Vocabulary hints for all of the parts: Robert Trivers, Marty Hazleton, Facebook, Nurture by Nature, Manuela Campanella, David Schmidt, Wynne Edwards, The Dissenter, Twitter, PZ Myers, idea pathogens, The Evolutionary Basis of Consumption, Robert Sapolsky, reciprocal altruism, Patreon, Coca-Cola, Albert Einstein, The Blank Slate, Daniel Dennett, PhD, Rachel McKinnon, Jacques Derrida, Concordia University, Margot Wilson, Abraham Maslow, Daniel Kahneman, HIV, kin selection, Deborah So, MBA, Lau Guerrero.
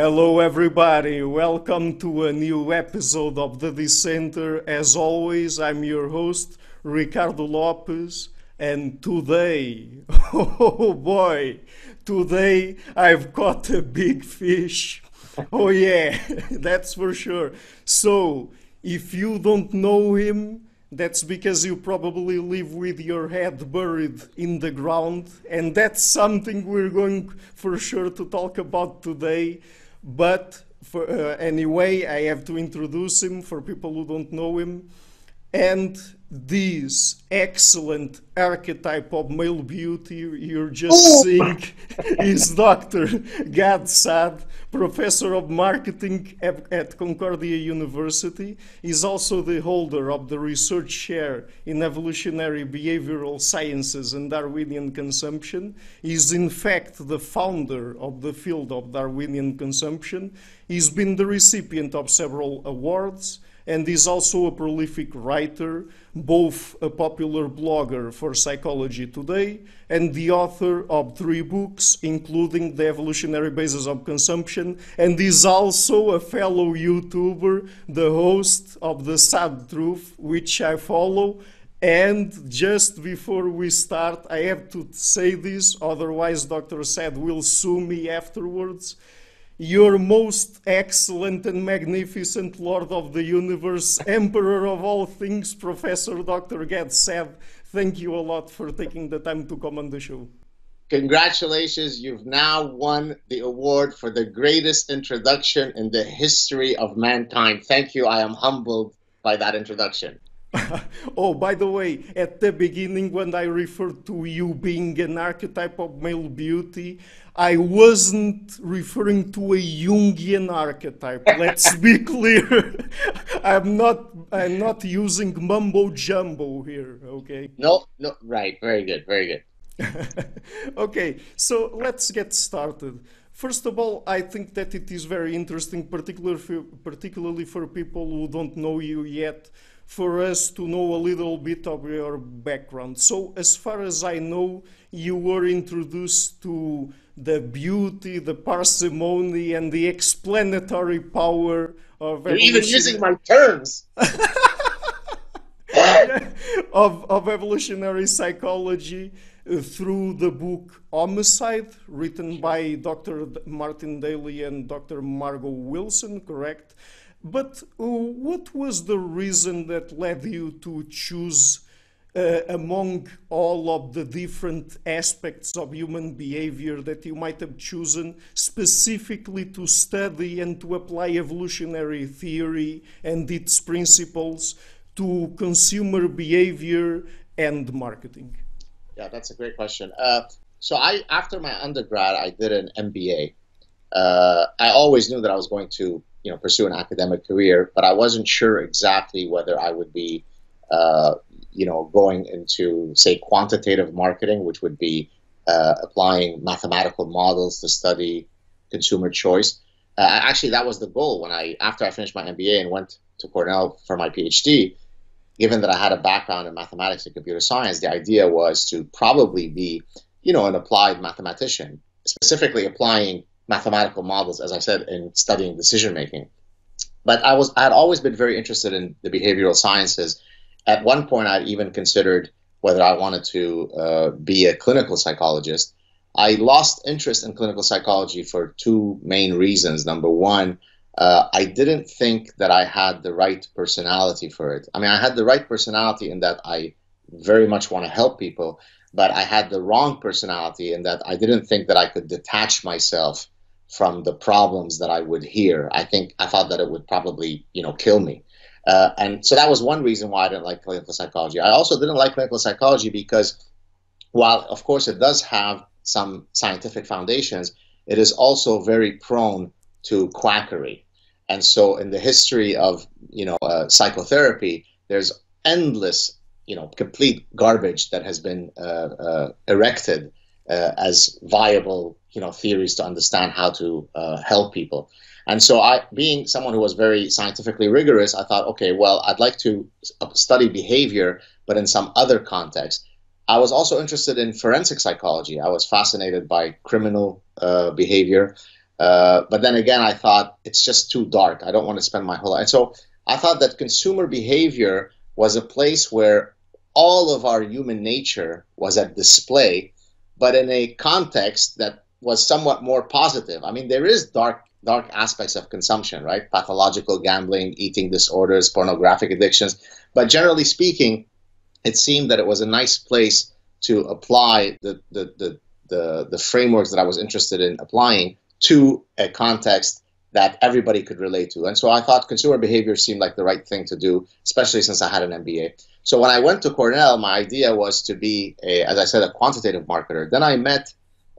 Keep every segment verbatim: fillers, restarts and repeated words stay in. Hello everybody, welcome to a new episode of The Dissenter. As always, I'm your host, Ricardo Lopes, and today, oh boy, today I've caught a big fish. Oh yeah, that's for sure. So, if you don't know him, that's because you probably live with your head buried in the ground, and that's something we're going for sure to talk about today. But for, uh, anyway, I have to introduce him for people who don't know him. And this excellent archetype of male beauty you're just oh. seeing is Doctor Gad Saad, professor of marketing at, at Concordia University. He's also the holder of the research chair in evolutionary behavioral sciences and Darwinian consumption. He's in fact the founder of the field of Darwinian consumption. He's been the recipient of several awards, and he's also a prolific writer, both a popular blogger for Psychology Today and the author of three books, including The Evolutionary Basis of Consumption, and he's also a fellow YouTuber, the host of The Sad Truth, which I follow. And just before we start, I have to say this, otherwise Doctor Saad will sue me afterwards. Your most excellent and magnificent Lord of the Universe, Emperor of all things, Professor Doctor Gad Saad, thank you a lot for taking the time to come on the show. Congratulations, you've now won the award for the greatest introduction in the history of mankind. Thank you, I am humbled by that introduction. Oh, by the way, at the beginning when I referred to you being an archetype of male beauty, I wasn't referring to a Jungian archetype. Let's be clear. I'm not I'm not using mumbo jumbo here, okay? No, no, right. Very good, very good. Okay, so let's get started. First of all, I think that it is very interesting, particularly for, particularly for people who don't know you yet, for us to know a little bit of your background. So as far as I know, you were introduced to the beauty, the parsimony, and the explanatory power of evolution. You're even using my terms. of, of evolutionary psychology uh, through the book Homicide, written by Doctor Martin Daly and Doctor Margot Wilson, correct? But uh, what was the reason that led you to choose uh, among all of the different aspects of human behavior that you might have chosen specifically to study and to apply evolutionary theory and its principles to consumer behavior and marketing? Yeah, that's a great question. Uh, so I, after my undergrad, I did an M B A. Uh, I always knew that I was going to you know, pursue an academic career, but I wasn't sure exactly whether I would be, uh, you know, going into, say, quantitative marketing, which would be uh, applying mathematical models to study consumer choice. Uh, actually, that was the goal when I, after I finished my M B A and went to Cornell for my PhD, given that I had a background in mathematics and computer science, the idea was to probably be, you know, an applied mathematician, specifically applying mathematical models, as I said, in studying decision making. But I was I had always been very interested in the behavioral sciences. At one point, I'd even considered whether I wanted to uh, be a clinical psychologist. I lost interest in clinical psychology for two main reasons. Number one, uh, I didn't think that I had the right personality for it. I mean, I had the right personality in that I very much want to help people, but I had the wrong personality in that I didn't think that I could detach myself from the problems that I would hear. I think I thought that it would probably, you know, kill me. Uh, and so that was one reason why I didn't like clinical psychology. I also didn't like clinical psychology because while, of course, it does have some scientific foundations, it is also very prone to quackery. And so in the history of, you know, uh, psychotherapy, there's endless, you know, complete garbage that has been uh, uh, erected uh, as viable you know, theories to understand how to uh, help people. And so I, being someone who was very scientifically rigorous, I thought, okay, well, I'd like to study behavior, but in some other context. I was also interested in forensic psychology. I was fascinated by criminal uh, behavior. Uh, but then again, I thought it's just too dark. I don't want to spend my whole life. So I thought that consumer behavior was a place where all of our human nature was at display, but in a context that was somewhat more positive. I mean, there is dark, dark aspects of consumption, right? Pathological gambling, eating disorders, pornographic addictions. But generally speaking, it seemed that it was a nice place to apply the, the, the, the, the frameworks that I was interested in applying to a context that everybody could relate to. And so I thought consumer behavior seemed like the right thing to do, especially since I had an M B A. So when I went to Cornell, my idea was to be, a, as I said, a quantitative marketer. Then I met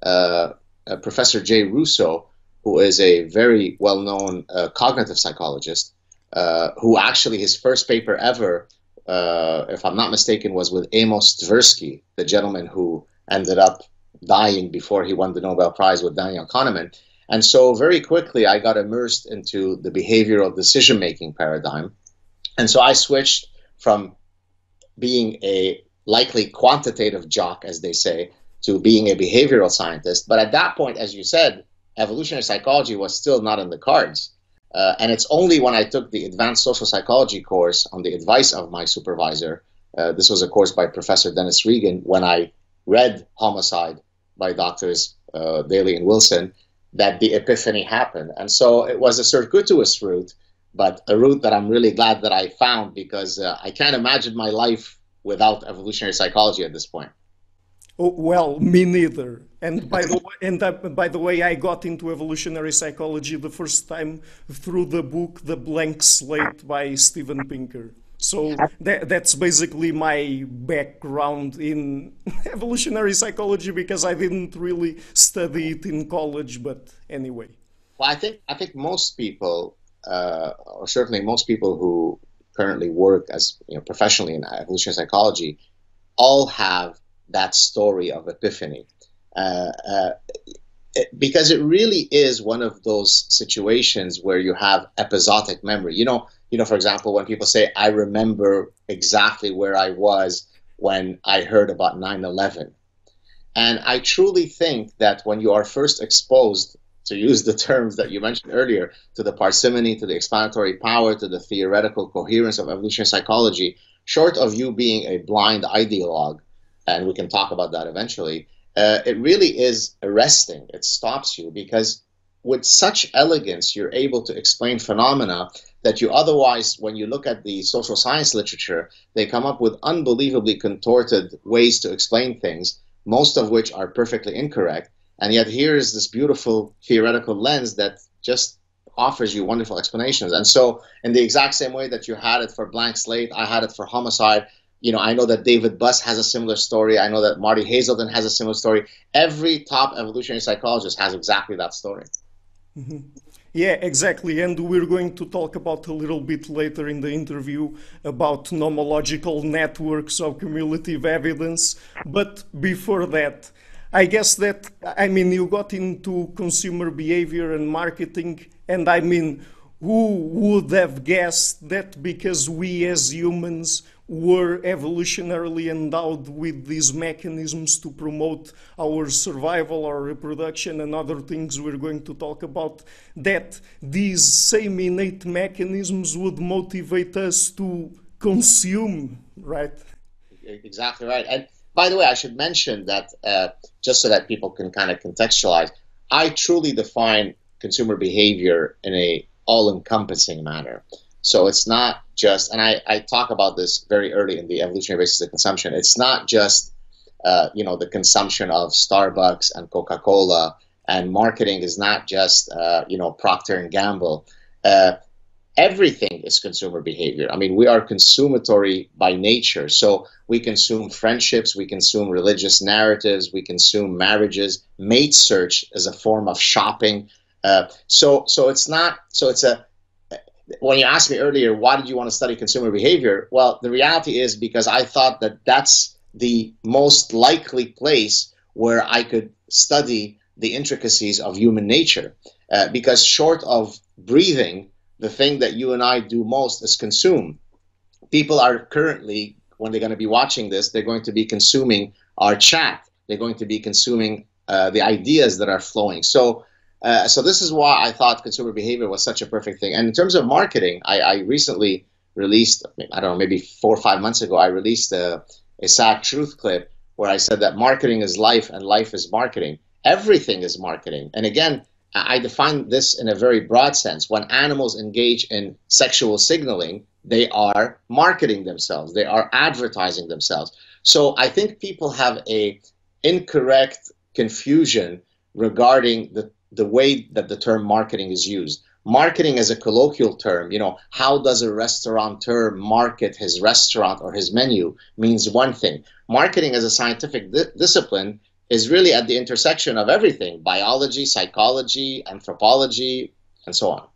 uh, uh, Professor Jay Russo, who is a very well-known uh, cognitive psychologist, uh, who actually his first paper ever, uh, if I'm not mistaken, was with Amos Tversky, the gentleman who ended up dying before he won the Nobel Prize with Daniel Kahneman. And so very quickly, I got immersed into the behavioral decision-making paradigm. And so I switched from being a likely quantitative jock, as they say, to being a behavioral scientist. But at that point, as you said, evolutionary psychology was still not in the cards. Uh, and it's only when I took the advanced social psychology course on the advice of my supervisor, uh, this was a course by Professor Dennis Regan, when I read Homicide by Doctors uh, Daly and Wilson, that the epiphany happened. And so it was a circuitous route, but a route that I'm really glad that I found, because uh, I can't imagine my life without evolutionary psychology at this point. Oh, well, me neither. And by the way, and I, by the way, I got into evolutionary psychology the first time through the book The Blank Slate by Steven Pinker. So that, that's basically my background in evolutionary psychology, because I didn't really study it in college. But anyway, well, I think I think most people, uh, or certainly most people who currently work as you know, professionally in evolutionary psychology, all have that story of epiphany, uh, uh, it, because it really is one of those situations where you have episodic memory. You know. You know, for example, when people say, I remember exactly where I was when I heard about nine eleven. And I truly think that when you are first exposed, to use the terms that you mentioned earlier, to the parsimony, to the explanatory power, to the theoretical coherence of evolutionary psychology, short of you being a blind ideologue, and we can talk about that eventually, uh, it really is arresting. It stops you, because with such elegance, you're able to explain phenomena that you otherwise, when you look at the social science literature, they come up with unbelievably contorted ways to explain things, most of which are perfectly incorrect. And yet here is this beautiful theoretical lens that just offers you wonderful explanations. And so in the exact same way that you had it for Blank Slate, I had it for Homicide. You know, I know that David Buss has a similar story. I know that Marty Hazleton has a similar story. Every top evolutionary psychologist has exactly that story. Mm-hmm. Yeah, exactly. And we're going to talk about a little bit later in the interview about nomological networks of cumulative evidence. But before that, I guess that, I mean, you got into consumer behavior and marketing. And I mean, who would have guessed that because we as humans were evolutionarily endowed with these mechanisms to promote our survival, our reproduction, and other things we're going to talk about, that these same innate mechanisms would motivate us to consume, right? Exactly right. And by the way, I should mention that, uh, just so that people can kind of contextualize, I truly define consumer behavior in an all-encompassing manner. So it's not just, and I, I talk about this very early in the evolutionary basis of consumption, it's not just, uh, you know, the consumption of Starbucks and Coca-Cola, and marketing is not just, uh, you know, Procter and Gamble. Uh, everything is consumer behavior. I mean, we are consumatory by nature. So we consume friendships, we consume religious narratives, we consume marriages. Mate search is a form of shopping. Uh, so, so it's not, so it's a, when you asked me earlier, why did you want to study consumer behavior? Well, the reality is because I thought that that's the most likely place where I could study the intricacies of human nature. Uh, because short of breathing, the thing that you and I do most is consume. People are currently, when they're going to be watching this, they're going to be consuming our chat. They're going to be consuming uh, the ideas that are flowing. So Uh, so this is why I thought consumer behavior was such a perfect thing. And in terms of marketing, I, I recently released, I don't know, maybe four or five months ago, I released a, a Sad Truth clip where I said that marketing is life and life is marketing. Everything is marketing. And again, I define this in a very broad sense. When animals engage in sexual signaling, they are marketing themselves. They are advertising themselves. So I think people have a incorrect confusion regarding the the way that the term marketing is used. Marketing is a colloquial term. You know, how does a restaurateur market his restaurant or his menu means one thing. Marketing as a scientific di discipline is really at the intersection of everything: biology, psychology, anthropology, and so on.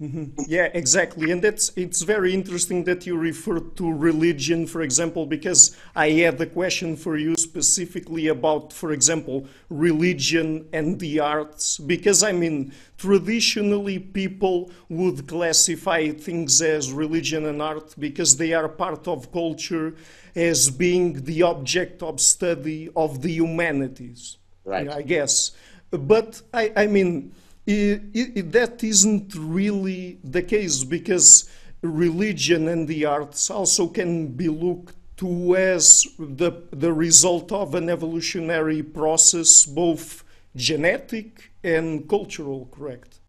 Mm-hmm. Yeah, exactly. And that's, it's very interesting that you refer to religion, for example, because I had a question for you specifically about, for example, religion and the arts, because, I mean, traditionally people would classify things as religion and art because they are part of culture as being the object of study of the humanities, right? I guess. But, I, I mean... It, it, that isn't really the case, because religion and the arts also can be looked to as the, the result of an evolutionary process, both genetic and cultural, correct?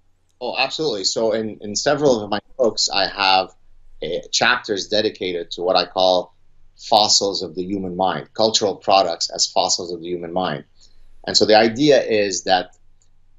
Oh, absolutely. So in, in several of my books, I have uh, chapters dedicated to what I call fossils of the human mind, cultural products as fossils of the human mind. And so the idea is that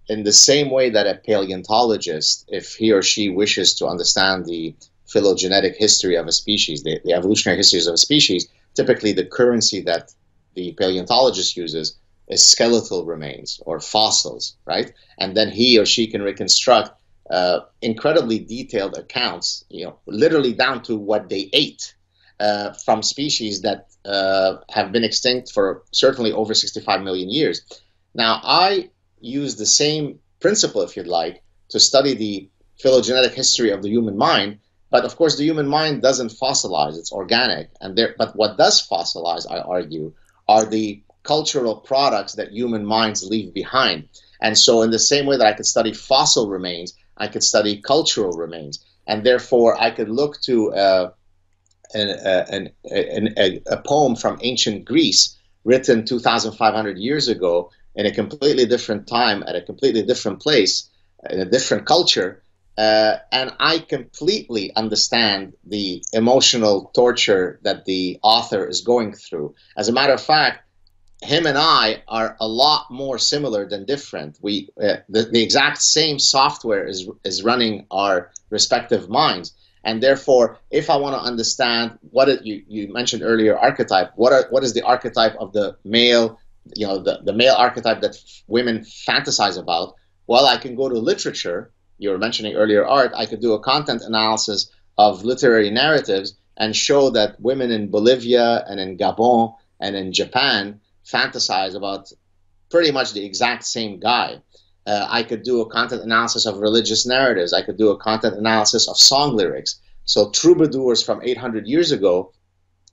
in the same way that a paleontologist, if he or she wishes to understand the phylogenetic history of a species, the, the evolutionary histories of a species, typically the currency that the paleontologist uses is skeletal remains or fossils, right? And then he or she can reconstruct uh, incredibly detailed accounts, you know, literally down to what they ate, uh, from species that uh, have been extinct for certainly over sixty-five million years. Now, I use the same principle, if you'd like, to study the phylogenetic history of the human mind. But of course, the human mind doesn't fossilize, it's organic. And there, but what does fossilize, I argue, are the cultural products that human minds leave behind. And so in the same way that I could study fossil remains, I could study cultural remains. And therefore, I could look to uh, an, an, an, a, a poem from ancient Greece written two thousand five hundred years ago in a completely different time, at a completely different place, in a different culture, uh, and I completely understand the emotional torture that the author is going through. As a matter of fact, him and I are a lot more similar than different. We, uh, the, the exact same software is, is running our respective minds. And therefore, if I want to understand what it, you, you mentioned earlier, archetype, what, are, what is the archetype of the male, you know, the, the male archetype that women fantasize about, well, I can go to literature. You were mentioning earlier art. I could do a content analysis of literary narratives and show that women in Bolivia and in Gabon and in Japan fantasize about pretty much the exact same guy. Uh, I could do a content analysis of religious narratives. I could do a content analysis of song lyrics. So troubadours from eight hundred years ago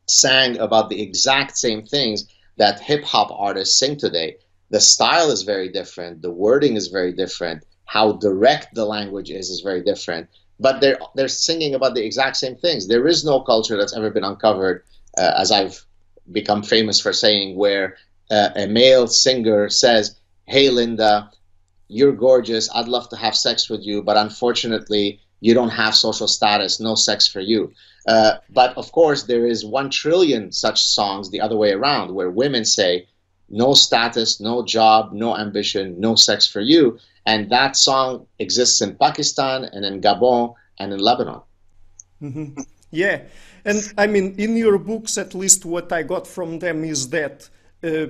sang about the exact same things that hip-hop artists sing today. The style is very different, the wording is very different, how direct the language is is very different, but they're, they're singing about the exact same things. There is no culture that's ever been uncovered, uh, as I've become famous for saying, where uh, a male singer says, "Hey Linda, you're gorgeous, I'd love to have sex with you, but unfortunately you don't have social status, no sex for you." Uh, but of course, there is one trillion such songs the other way around, where women say, "No status, no job, no ambition, no sex for you." And that song exists in Pakistan and in Gabon and in Lebanon. Mm-hmm. Yeah. And I mean, in your books, at least what I got from them is that uh,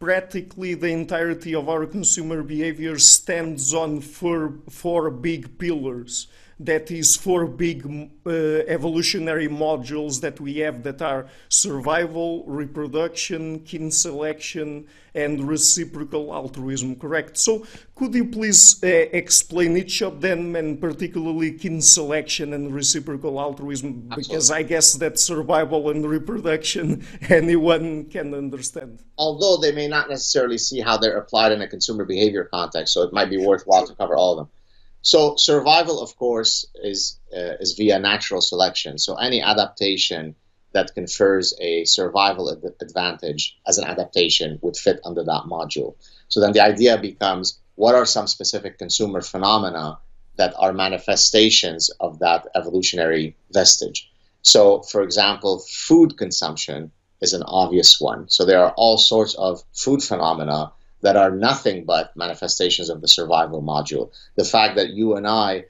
practically the entirety of our consumer behavior stands on four, four big pillars. that is four big uh, evolutionary modules that we have that are survival, reproduction, kin selection, and reciprocal altruism, correct? So could you please uh, explain each of them, and particularly kin selection and reciprocal altruism? Absolutely. Because I guess that survival and reproduction anyone can understand. Although they may not necessarily see how they're applied in a consumer behavior context, so it might be worthwhile to cover all of them. So survival, of course, is, uh, is via natural selection. So any adaptation that confers a survival ad advantage as an adaptation would fit under that module. So then the idea becomes, what are some specific consumer phenomena that are manifestations of that evolutionary vestige? So, for example, food consumption is an obvious one. So there are all sorts of food phenomena that are nothing but manifestations of the survival module. The fact that you and I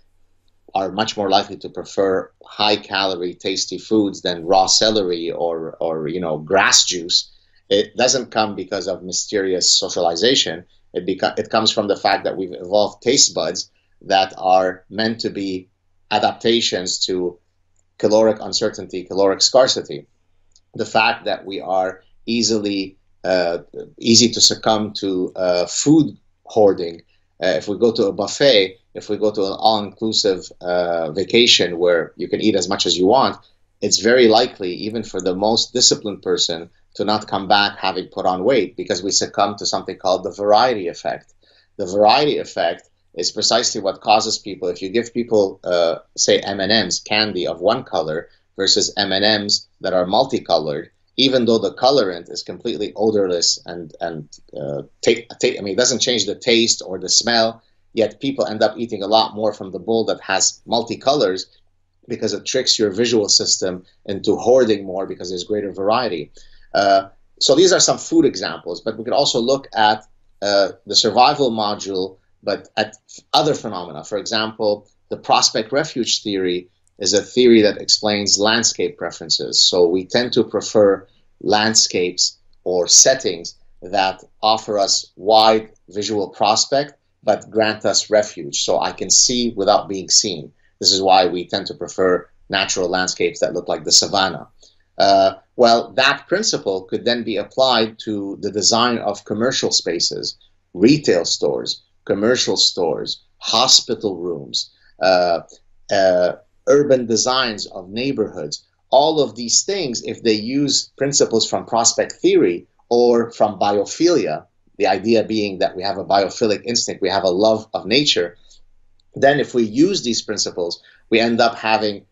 are much more likely to prefer high-calorie, tasty foods than raw celery or, or you know, grass juice, it doesn't come because of mysterious socialization. It, it comes from the fact that we've evolved taste buds that are meant to be adaptations to caloric uncertainty, caloric scarcity. The fact that we are easily Uh, easy to succumb to uh, food hoarding. Uh, if we go to a buffet, if we go to an all-inclusive uh, vacation where you can eat as much as you want, it's very likely, even for the most disciplined person, to not come back having put on weight, because we succumb to something called the variety effect. The variety effect is precisely what causes people, if you give people, uh, say, M and M's, candy of one color, versus M and M's that are multicolored, even though the colorant is completely odorless and, and uh, take, take, I mean, it doesn't change the taste or the smell, yet people end up eating a lot more from the bowl that has multicolors, because it tricks your visual system into hoarding more because there's greater variety. Uh, so these are some food examples, but we could also look at uh, the survival module, but at other phenomena. For example, the prospect refuge theory is a theory that explains landscape preferences. So we tend to prefer landscapes or settings that offer us wide visual prospect but grant us refuge. So I can see without being seen. This is why we tend to prefer natural landscapes that look like the savanna. Uh, well, that principle could then be applied to the design of commercial spaces, retail stores, commercial stores, hospital rooms, uh, uh, urban designs of neighborhoods. All of these things, if they use principles from prospect theory or from biophilia, the idea being that we have a biophilic instinct, we have a love of nature, then if we use these principles, we end up having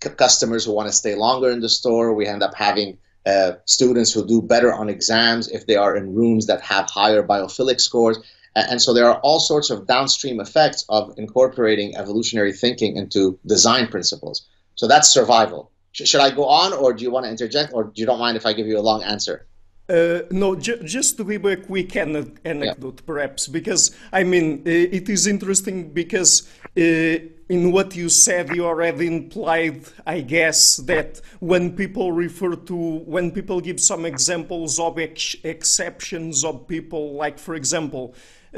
customers who want to stay longer in the store. We end up having uh, students who do better on exams if they are in rooms that have higher biophilic scores. And so there are all sorts of downstream effects of incorporating evolutionary thinking into design principles. So that's survival. Sh should I go on, or do you want to interject, or do you don't mind if I give you a long answer? Uh, no, ju just to give a quick an anecdote, yeah. Perhaps, because, I mean, it is interesting because uh, in what you said, you already implied, I guess, that when people refer to, when people give some examples of ex exceptions of people, like, for example,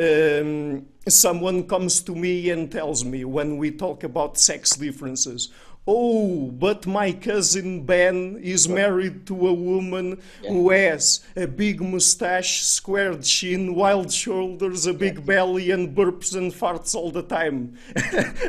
um, someone comes to me and tells me, when we talk about sex differences, oh, but my cousin Ben is married to a woman yeah. who has a big mustache, squared chin, wild shoulders, a big yeah. belly, and burps and farts all the time.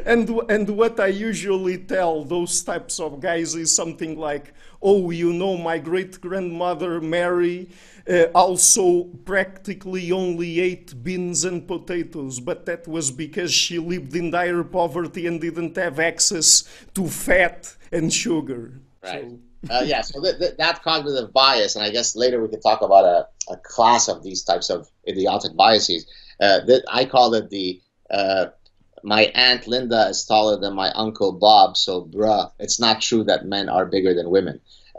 and, and what I usually tell those types of guys is something like, oh, you know, my great-grandmother Mary uh, also practically only ate beans and potatoes, but that was because she lived in dire poverty and didn't have access to fat and sugar. Right. So. uh, yeah, so th th that cognitive bias, and I guess later we could talk about a, a class of these types of idiotic biases. Uh, that I call it the... Uh, my aunt Linda is taller than my uncle Bob, so bruh, it's not true that men are bigger than women.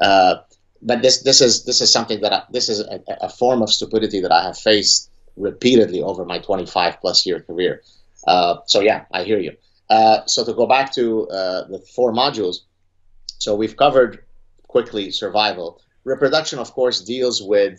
Uh, but this this is this is something that I, this is a, a form of stupidity that I have faced repeatedly over my twenty-five plus year career. Uh, so yeah, I hear you. Uh, so to go back to uh, the four modules, so we've covered quickly survival. Reproduction, of course, deals with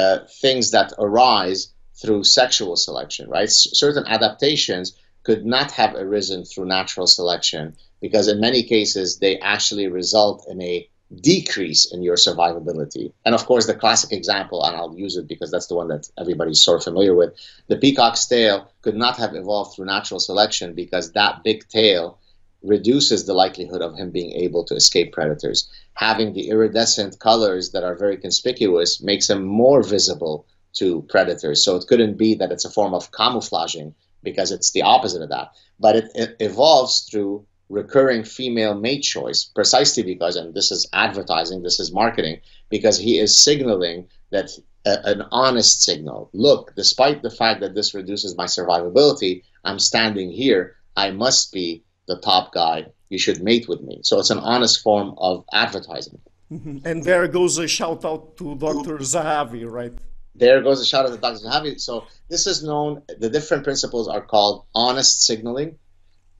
uh, things that arise through sexual selection, right? S- certain adaptations could not have arisen through natural selection, because in many cases they actually result in a decrease in your survivability. And of course, the classic example, and I'll use it because that's the one that everybody's sort of familiar with, the peacock's tail could not have evolved through natural selection because that big tail reduces the likelihood of him being able to escape predators. Having the iridescent colors that are very conspicuous makes him more visible to predators. So it couldn't be that it's a form of camouflaging, because it's the opposite of that. But it, it evolves through recurring female mate choice, precisely because, and this is advertising, this is marketing, because he is signaling that uh, an honest signal. Look, despite the fact that this reduces my survivability, I'm standing here, I must be the top guy, you should mate with me. So it's an honest form of advertising. Mm-hmm. And there goes a shout out to Doctor Zahavi, right? There goes a shout out to Doctor Zahavi. So this is known, the different principles are called honest signaling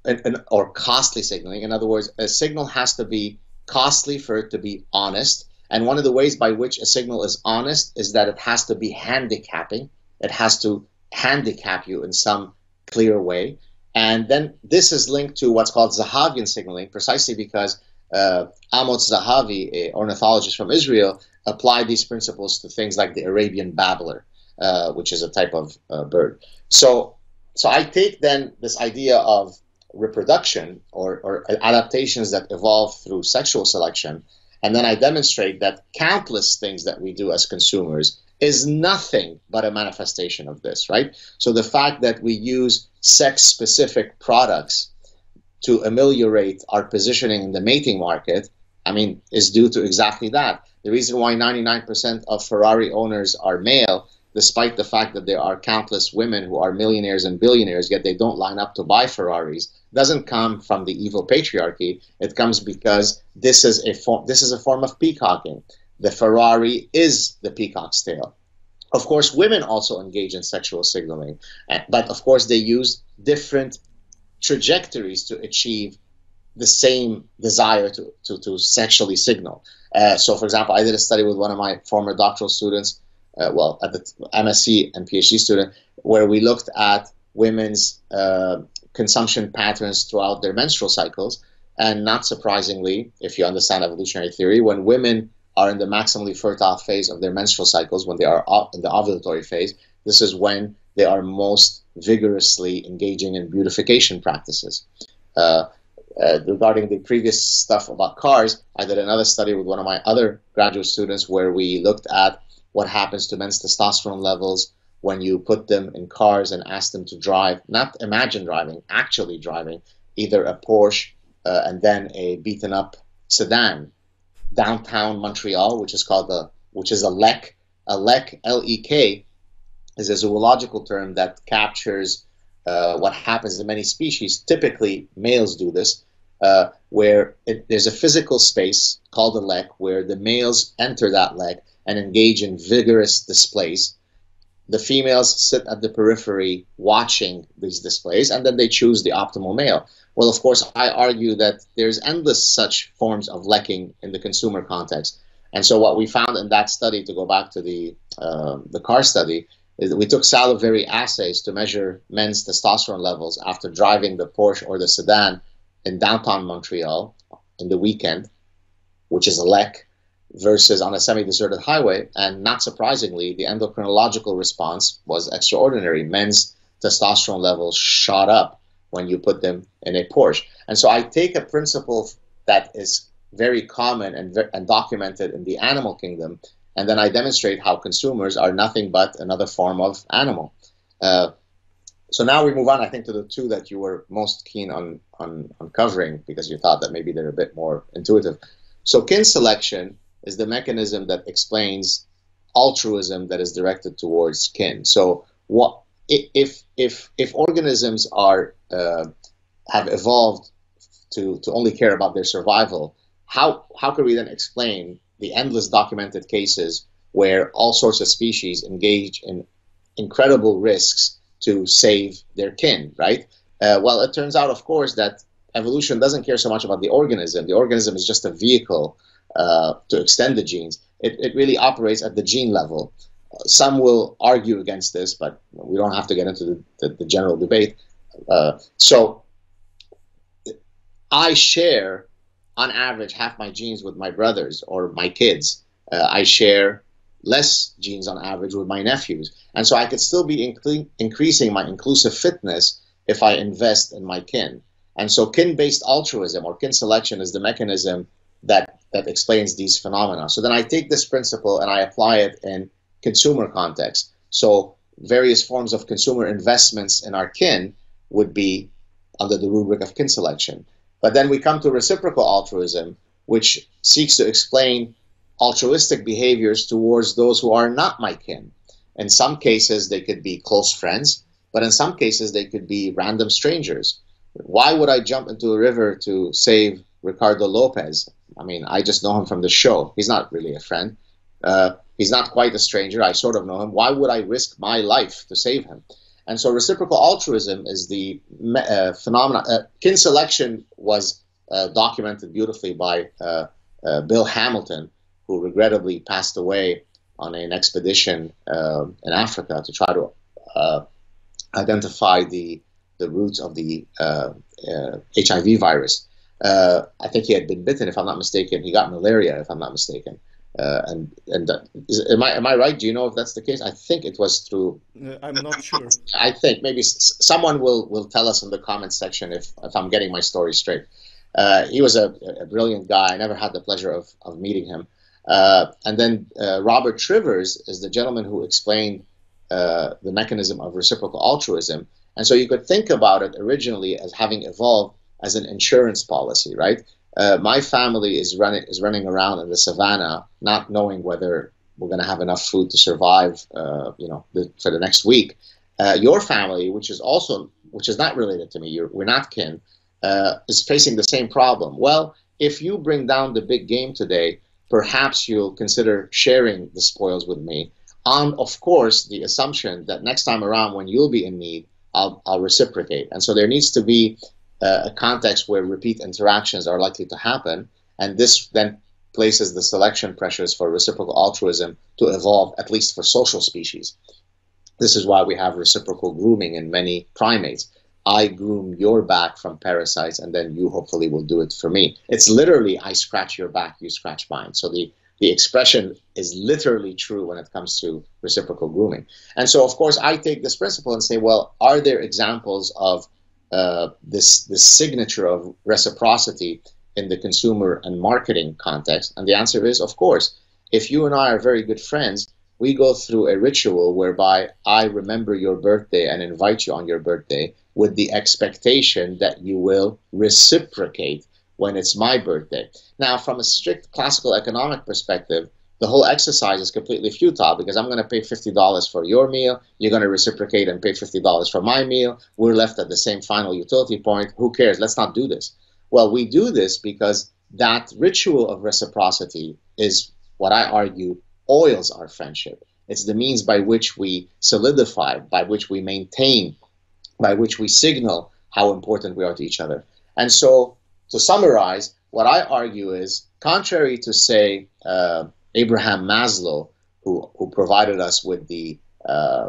and, and, or costly signaling. In other words, a signal has to be costly for it to be honest. And one of the ways by which a signal is honest is that it has to be handicapping. It has to handicap you in some clear way. And then this is linked to what's called Zahavian signaling, precisely because uh, Amot Zahavi, an ornithologist from Israel, applied these principles to things like the Arabian babbler, uh, which is a type of uh, bird. So, so I take then this idea of reproduction or, or adaptations that evolve through sexual selection, and then I demonstrate that countless things that we do as consumers is nothing but a manifestation of this, right? So the fact that we use sex-specific products to ameliorate our positioning in the mating market, I mean, is due to exactly that. The reason why ninety-nine percent of Ferrari owners are male, despite the fact that there are countless women who are millionaires and billionaires, yet they don't line up to buy Ferraris, doesn't come from the evil patriarchy. It comes because this is a form, this is a form of peacocking. The Ferrari is the peacock's tail. Of course, women also engage in sexual signaling, but of course they use different trajectories to achieve the same desire to, to, to sexually signal. Uh, so for example, I did a study with one of my former doctoral students, uh, well, at the M S C and PhD student, where we looked at women's uh, consumption patterns throughout their menstrual cycles. And not surprisingly, if you understand evolutionary theory, when women are in the maximally fertile phase of their menstrual cycles, when they are in the ovulatory phase, this is when they are most vigorously engaging in beautification practices. Uh, uh, regarding the previous stuff about cars, I did another study with one of my other graduate students where we looked at what happens to men's testosterone levels when you put them in cars and ask them to drive, not imagine driving, actually driving, either a Porsche uh, and then a beaten up sedan. Downtown Montreal, which is called the, which is a lek, a lek, L E K, is a zoological term that captures uh, what happens to many species. Typically, males do this, uh, where it, there's a physical space called a lek, where the males enter that lek and engage in vigorous displays. The females sit at the periphery watching these displays, and then they choose the optimal male. Well, of course, I argue that there's endless such forms of lekking in the consumer context. And so what we found in that study, to go back to the, uh, the car study, is that we took salivary assays to measure men's testosterone levels after driving the Porsche or the sedan in downtown Montreal in the weekend, which is a lek, versus on a semi-deserted highway. And not surprisingly, the endocrinological response was extraordinary. Men's testosterone levels shot up when you put them in a Porsche. And so I take a principle that is very common and, and documented in the animal kingdom, and then I demonstrate how consumers are nothing but another form of animal. Uh, so now we move on, I think, to the two that you were most keen on, on, on covering, because you thought that maybe they're a bit more intuitive. So kin selection is the mechanism that explains altruism that is directed towards kin. So what If if if organisms are uh, have evolved to to only care about their survival, how how could we then explain the endless documented cases where all sorts of species engage in incredible risks to save their kin? Right. Uh, well, it turns out, of course, that evolution doesn't care so much about the organism. The organism is just a vehicle uh, to extend the genes. It it really operates at the gene level. Some will argue against this, but we don't have to get into the, the, the general debate. Uh, so I share, on average, half my genes with my brothers or my kids. Uh, I share less genes on average with my nephews. And so I could still be inc increasing my inclusive fitness if I invest in my kin. And so kin-based altruism or kin selection is the mechanism that, that explains these phenomena. So then I take this principle and I apply it in consumer context. So various forms of consumer investments in our kin would be under the rubric of kin selection. But then we come to reciprocal altruism, which seeks to explain altruistic behaviors towards those who are not my kin. In some cases, they could be close friends, but in some cases, they could be random strangers. Why would I jump into a river to save Ricardo Lopes? I mean, I just know him from the show. He's not really a friend. Uh, he's not quite a stranger. I sort of know him. Why would I risk my life to save him? And so reciprocal altruism is the uh, phenomenon. Uh, kin selection was uh, documented beautifully by uh, uh, Bill Hamilton, who regrettably passed away on an expedition uh, in Africa to try to uh, identify the, the roots of the uh, uh, H I V virus. Uh, I think he had been bitten, if I'm not mistaken. He got malaria, if I'm not mistaken. Uh, and and uh, is, am I am I right? Do you know if that's the case? I think it was through. Uh, I'm not sure. I think maybe s someone will will tell us in the comments section if if I'm getting my story straight. Uh, he was a, a brilliant guy. I never had the pleasure of of meeting him. Uh, and then uh, Robert Trivers is the gentleman who explained uh, the mechanism of reciprocal altruism. And so you could think about it originally as having evolved as an insurance policy, right? Uh, my family is running is running around in the savannah, not knowing whether we're going to have enough food to survive, uh, you know, the, for the next week. Uh, your family, which is also which is not related to me, you're, we're not kin, uh, is facing the same problem. Well, if you bring down the big game today, perhaps you'll consider sharing the spoils with me. On, of course, the assumption that next time around, when you'll be in need, I'll I'll reciprocate. And so there needs to be a context where repeat interactions are likely to happen, and this then places the selection pressures for reciprocal altruism to evolve, at least for social species. This is why we have reciprocal grooming in many primates. I groom your back from parasites, and then you hopefully will do it for me. It's literally, I scratch your back, you scratch mine. So the, the expression is literally true when it comes to reciprocal grooming. And so, of course, I take this principle and say, well, are there examples of Uh, this, this signature of reciprocity in the consumer and marketing context? And the answer is, of course. If you and I are very good friends, we go through a ritual whereby I remember your birthday and invite you on your birthday with the expectation that you will reciprocate when it's my birthday. Now, from a strict classical economic perspective, the whole exercise is completely futile because I'm going to pay fifty dollars for your meal. You're going to reciprocate and pay fifty dollars for my meal. We're left at the same final utility point. Who cares? Let's not do this. Well, we do this because that ritual of reciprocity is what I argue oils our friendship. It's the means by which we solidify, by which we maintain, by which we signal how important we are to each other. And so, to summarize, what I argue is, contrary to, say, uh, Abraham Maslow, who, who provided us with the, uh,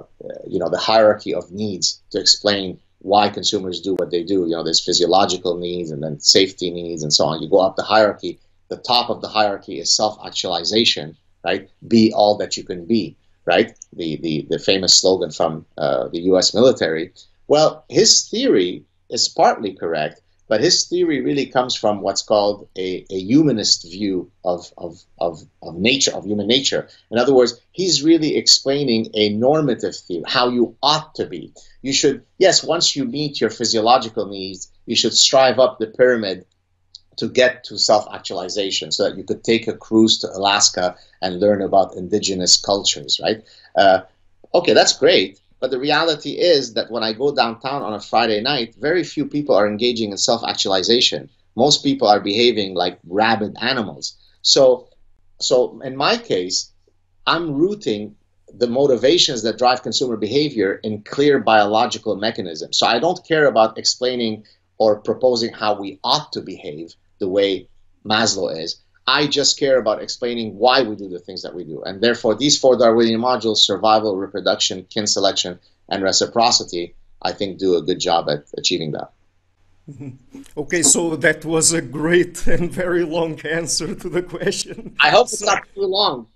you know, the hierarchy of needs to explain why consumers do what they do. You know, there's physiological needs and then safety needs and so on. You go up the hierarchy. The top of the hierarchy is self-actualization, right? Be all that you can be, right? The, the, the famous slogan from uh, the U S military. Well, his theory is partly correct, but his theory really comes from what's called a, a humanist view of, of, of, of nature, of human nature. In other words, he's really explaining a normative theory, how you ought to be. You should, yes, once you meet your physiological needs, you should strive up the pyramid to get to self-actualization so that you could take a cruise to Alaska and learn about indigenous cultures, right? Uh, okay, that's great. But the reality is that when I go downtown on a Friday night, very few people are engaging in self-actualization. Most people are behaving like rabid animals. So, so in my case, I'm rooting the motivations that drive consumer behavior in clear biological mechanisms. So I don't care about explaining or proposing how we ought to behave the way Maslow is. I just care about explaining why we do the things that we do. And therefore, these four Darwinian modules, survival, reproduction, kin selection, and reciprocity, I think do a good job at achieving that. Okay, so that was a great and very long answer to the question. I hope it's not too long.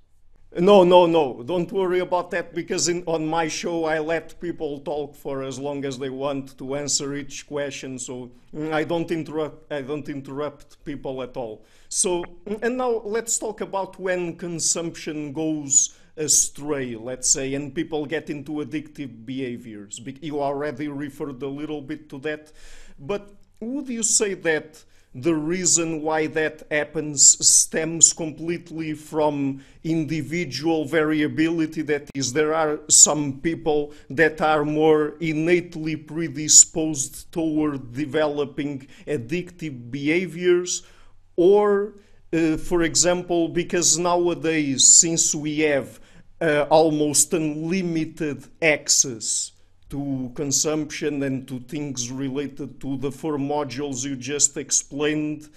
No, no, no. Don't worry about that, because in, on my show I let people talk for as long as they want to answer each question. So I don't interrupt. I don't interrupt people at all. So and now let's talk about when consumption goes astray, let's say, and people get into addictive behaviors. You already referred a little bit to that, but would you say that the reason why that happens stems completely from individual variability? That is, there are some people that are more innately predisposed toward developing addictive behaviors, or, uh, for example, because nowadays, since we have uh, almost unlimited access to consumption and to things related to the four modules you just explained,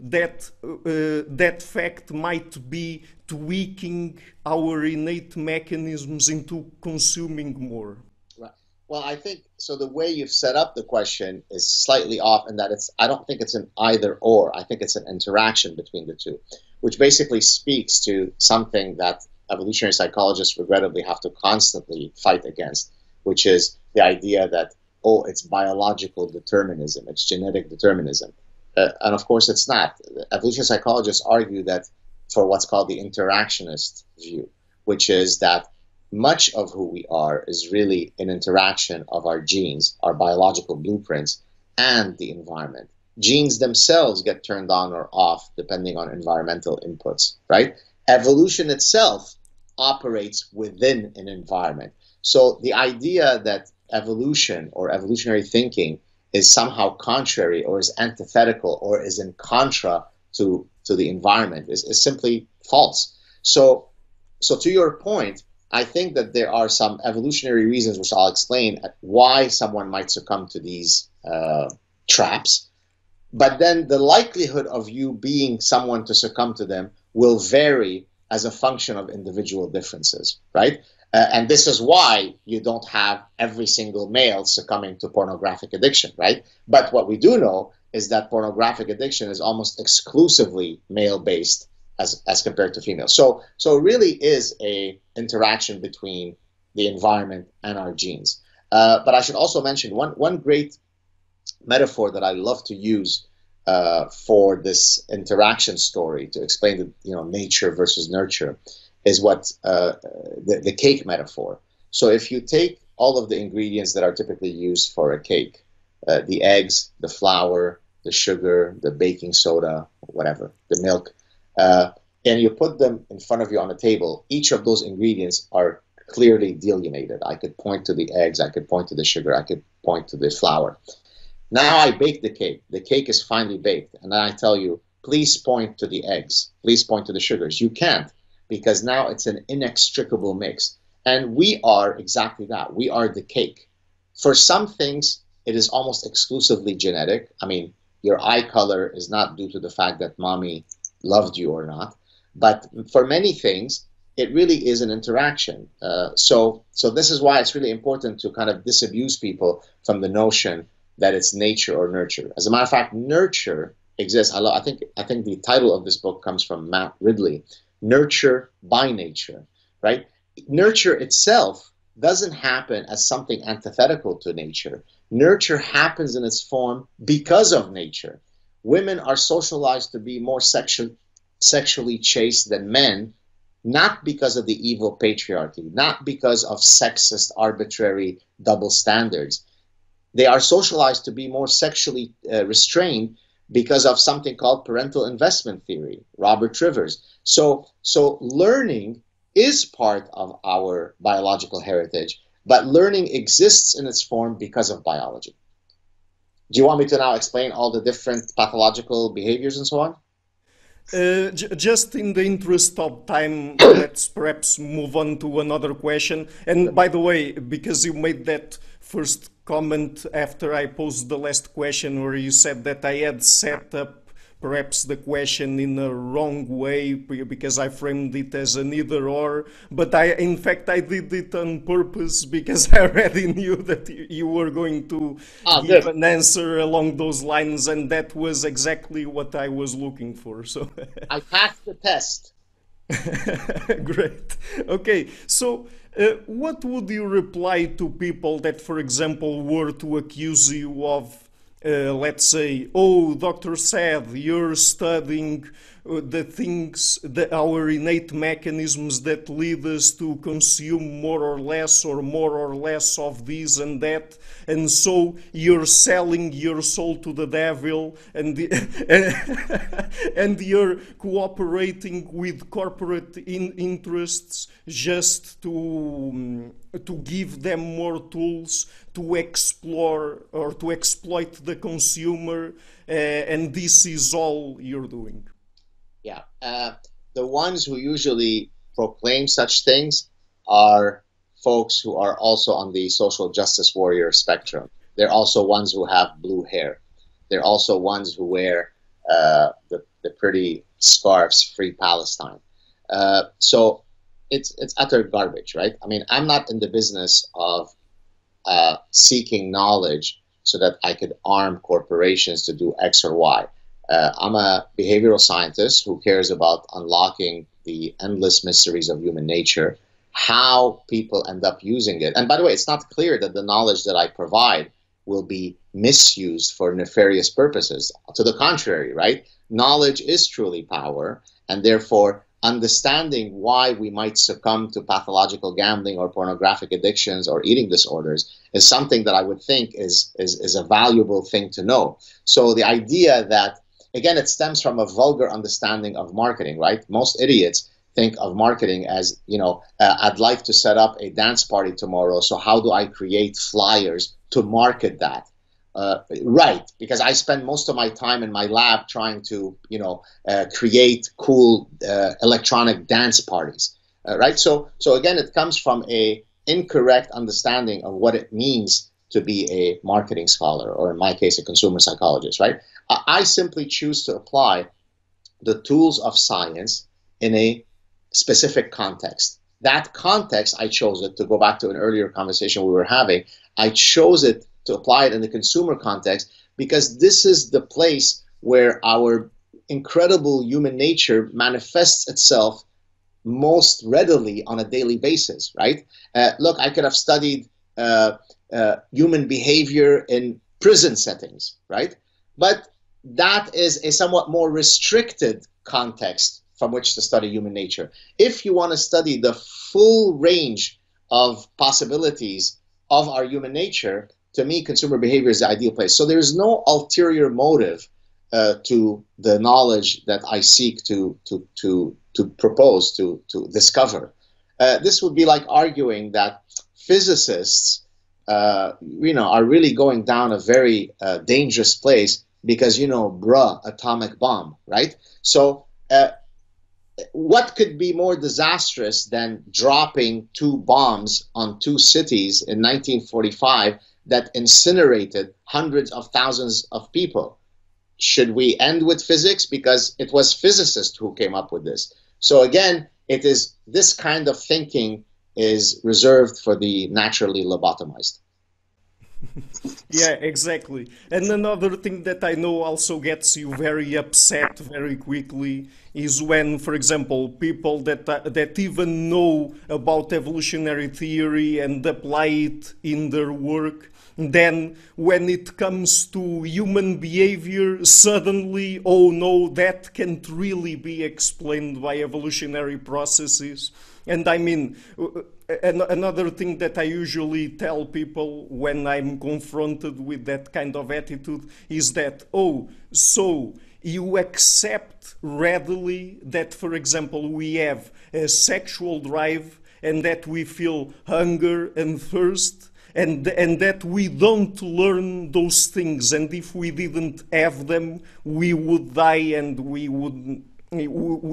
that uh, that fact might be tweaking our innate mechanisms into consuming more? Right. Well, I think, so the way you've set up the question is slightly off in that it's, I don't think it's an either or, I think it's an interaction between the two, which basically speaks to something that evolutionary psychologists regrettably have to constantly fight against, which is the idea that, oh, it's biological determinism, it's genetic determinism. Uh, and of course it's not. Evolutionary psychologists argue that for what's called the interactionist view, which is that much of who we are is really an interaction of our genes, our biological blueprints, and the environment. Genes themselves get turned on or off depending on environmental inputs, right? Evolution itself operates within an environment. So the idea that evolution or evolutionary thinking is somehow contrary or is antithetical or is in contra to, to the environment is, is simply false. So, so to your point, I think that there are some evolutionary reasons, which I'll explain, at why someone might succumb to these uh, traps. But then the likelihood of you being someone to succumb to them will vary as a function of individual differences, right? Uh, and this is why you don't have every single male succumbing to pornographic addiction, right? But what we do know is that pornographic addiction is almost exclusively male-based as, as compared to female. So, so it really is an interaction between the environment and our genes. Uh, but I should also mention one, one great metaphor that I love to use uh, for this interaction story to explain the, you know, nature versus nurture, is what uh, the, the cake metaphor. So if you take all of the ingredients that are typically used for a cake, uh, the eggs, the flour, the sugar, the baking soda, whatever, the milk, uh, and you put them in front of you on a table, each of those ingredients are clearly delineated. I could point to the eggs, I could point to the sugar, I could point to the flour. Now I bake the cake, the cake is finely baked, and then I tell you, please point to the eggs, please point to the sugars. You can't, because now it's an inextricable mix. And we are exactly that. We are the cake. For some things, it is almost exclusively genetic. I mean, your eye color is not due to the fact that mommy loved you or not. But for many things, it really is an interaction. Uh, so, so this is why it's really important to kind of disabuse people from the notion that it's nature or nurture. As a matter of fact, nurture exists. I, I think, I think the title of this book comes from Matt Ridley, Nurture by Nature, right? Nurture itself doesn't happen as something antithetical to nature. Nurture happens in its form because of nature. Women are socialized to be more sexu- sexually chaste than men, not because of the evil patriarchy, not because of sexist, arbitrary double standards. They are socialized to be more sexually uh, restrained because of something called parental investment theory, Robert Trivers. So, so learning is part of our biological heritage, but learning exists in its form because of biology. Do you want me to now explain all the different pathological behaviors and so on? Uh, j just in the interest of time, let's perhaps move on to another question. And by the way, because you made that first comment after I posed the last question where you said that I had set up perhaps the question in a wrong way, because I framed it as an either or, but I, in fact, I did it on purpose because I already knew that you were going to ah, give good. an answer along those lines, and that was exactly what I was looking for. So I passed the test. Great. Okay, so uh, what would you reply to people that, for example, were to accuse you of, uh, let's say, oh, Doctor Saad, you're studying uh, the things, the, our innate mechanisms that lead us to consume more or less or more or less of this and that, and so you're selling your soul to the devil, and the, and you're cooperating with corporate in interests just to um, to give them more tools to explore or to exploit the consumer, uh, and this is all you're doing. Yeah, uh, the ones who usually proclaim such things are folks who are also on the social justice warrior spectrum. They're also ones who have blue hair. They're also ones who wear uh, the, the pretty scarves, Free Palestine. Uh, so it's, it's utter garbage, right? I mean, I'm not in the business of uh, seeking knowledge so that I could arm corporations to do X or Y. Uh, I'm a behavioral scientist who cares about unlocking the endless mysteries of human nature, how people end up using it. And by the way, it's not clear that the knowledge that I provide will be misused for nefarious purposes. To the contrary, right? Knowledge is truly power, and therefore understanding why we might succumb to pathological gambling or pornographic addictions or eating disorders is something that I would think is, is, is a valuable thing to know. So the idea that, again, it stems from a vulgar understanding of marketing, right? Most idiots think of marketing as, you know, uh, I'd like to set up a dance party tomorrow, so how do I create flyers to market that? Uh, right, because I spend most of my time in my lab trying to, you know, uh, create cool uh, electronic dance parties, uh, right? So, so again, it comes from a incorrect understanding of what it means to be a marketing scholar, or in my case, a consumer psychologist, right? I, I simply choose to apply the tools of science in a specific context. That context, I chose it, to go back to an earlier conversation we were having, I chose it to apply it in the consumer context because this is the place where our incredible human nature manifests itself most readily on a daily basis, right? Uh, look, I could have studied uh, uh, human behavior in prison settings, right? But that is a somewhat more restricted context from which to study human nature. If you want to study the full range of possibilities of our human nature, to me, consumer behavior is the ideal place. So there is no ulterior motive uh, to the knowledge that I seek to to to to propose to to discover. Uh, this would be like arguing that physicists, uh, you know, are really going down a very uh, dangerous place because, you know, bruh, atomic bomb, right? So. Uh, What could be more disastrous than dropping two bombs on two cities in nineteen forty-five that incinerated hundreds of thousands of people? Should we end with physics? Because it was physicists who came up with this. So again, it is this kind of thinking is reserved for the naturally lobotomized. Yeah, exactly. And another thing that I know also gets you very upset very quickly is when, for example, people that uh, that even know about evolutionary theory and apply it in their work, then when it comes to human behavior, suddenly, oh no, that can't really be explained by evolutionary processes. And I mean, another thing that I usually tell people when I'm confronted with that kind of attitude is that, oh, so you accept readily that, for example, we have a sexual drive and that we feel hunger and thirst, and, and that we don't learn those things, and if we didn't have them, we would die and we wouldn't.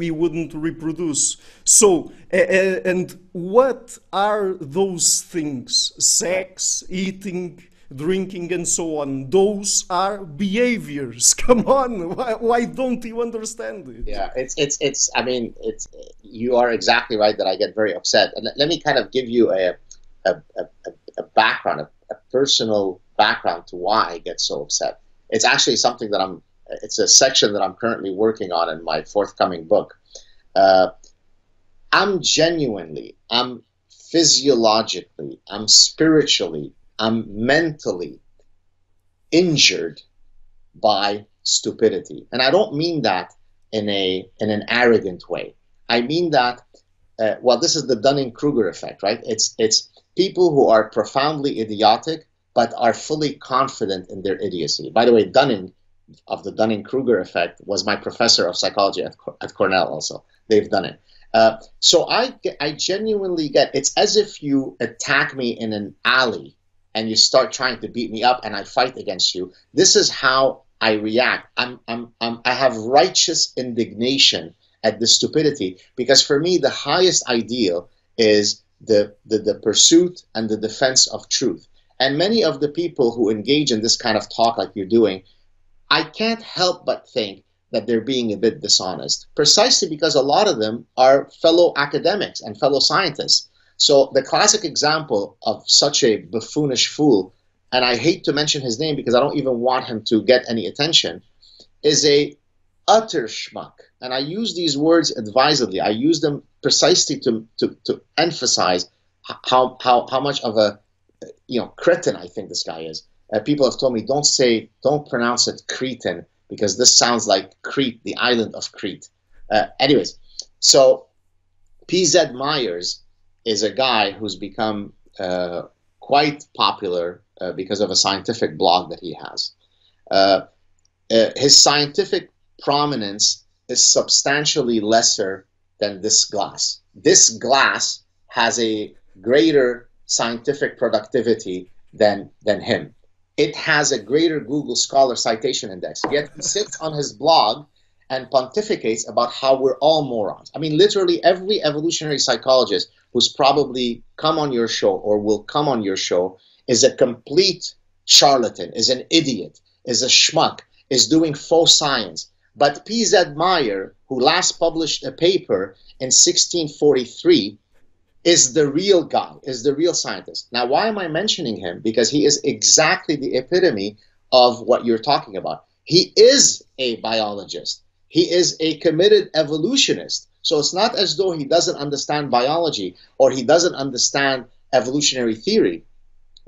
We wouldn't reproduce. So, uh, and what are those things? Sex, eating, drinking, and so on. Those are behaviors. Come on, why, why don't you understand it? Yeah, it's, it's, it's, I mean, it's, you are exactly right that I get very upset. And let me kind of give you a, a, a, a background, a, a personal background to why I get so upset. It's actually something that I'm, it's a section that I'm currently working on in my forthcoming book. Uh, I'm genuinely, I'm physiologically, I'm spiritually, I'm mentally injured by stupidity. And I don't mean that in a in an arrogant way. I mean that, uh, well, this is the Dunning-Kruger effect, right? It's, it's people who are profoundly idiotic but are fully confident in their idiocy. By the way, Dunning, of the Dunning-Kruger effect, was my professor of psychology at, at Cornell also. They've done it. Uh, so I, I genuinely get, it's as if you attack me in an alley and you start trying to beat me up and I fight against you. This is how I react. I'm, I'm, I'm, I have righteous indignation at the stupidity, because for me, the highest ideal is the, the, the pursuit and the defense of truth. And many of the people who engage in this kind of talk like you're doing, I can't help but think that they're being a bit dishonest, precisely because a lot of them are fellow academics and fellow scientists. So the classic example of such a buffoonish fool, and I hate to mention his name because I don't even want him to get any attention, is a utter schmuck. And I use these words advisedly. I use them precisely to, to, to emphasize how, how, how much of a, you know, cretin I think this guy is. Uh, people have told me, don't say, don't pronounce it cretin, because this sounds like Crete, the island of Crete. Uh, anyways, so P Z Myers is a guy who's become uh, quite popular uh, because of a scientific blog that he has. Uh, uh, his scientific prominence is substantially lesser than this glass. This glass has a greater scientific productivity than, than him. It has a greater Google Scholar citation index, yet he sits on his blog and pontificates about how we're all morons. I mean, literally every evolutionary psychologist who's probably come on your show or will come on your show is a complete charlatan, is an idiot, is a schmuck, is doing faux science. But P Z Meyer, who last published a paper in sixteen forty-three, is the real guy, is the real scientist. Now, why am I mentioning him? Because he is exactly the epitome of what you're talking about. He is a biologist. He is a committed evolutionist. So it's not as though he doesn't understand biology or he doesn't understand evolutionary theory,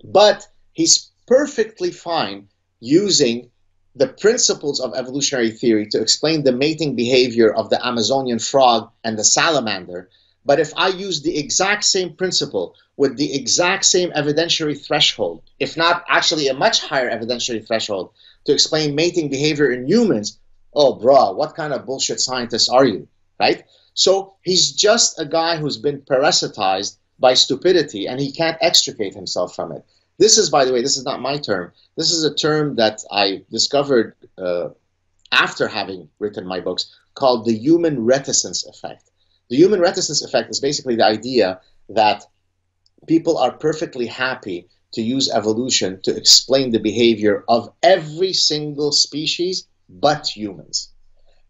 but he's perfectly fine using the principles of evolutionary theory to explain the mating behavior of the Amazonian frog and the salamander. But if I use the exact same principle with the exact same evidentiary threshold, if not actually a much higher evidentiary threshold, to explain mating behavior in humans, oh, bruh, what kind of bullshit scientist are you, right? So he's just a guy who's been parasitized by stupidity and he can't extricate himself from it. This is, by the way, this is not my term. This is a term that I discovered uh, after having written my books, called the human reticence effect. The human reticence effect is basically the idea that people are perfectly happy to use evolution to explain the behavior of every single species but humans.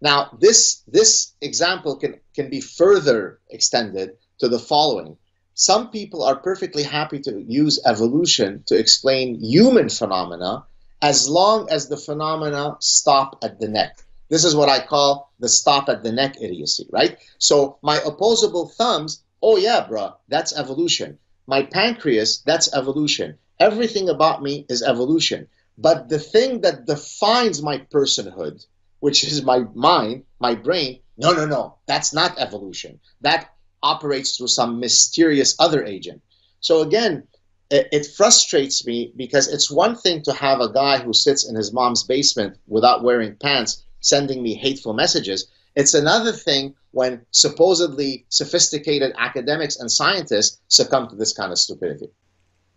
Now, this, this example can, can be further extended to the following. Some people are perfectly happy to use evolution to explain human phenomena as long as the phenomena stop at the neck. This is what I call the stop at the neck idiocy, right? So my opposable thumbs, oh yeah, bro, that's evolution. My pancreas, that's evolution. Everything about me is evolution. But the thing that defines my personhood, which is my mind, my brain, no, no, no, that's not evolution. That operates through some mysterious other agent. So again, it frustrates me because it's one thing to have a guy who sits in his mom's basement without wearing pants sending me hateful messages. It's another thing when supposedly sophisticated academics and scientists succumb to this kind of stupidity.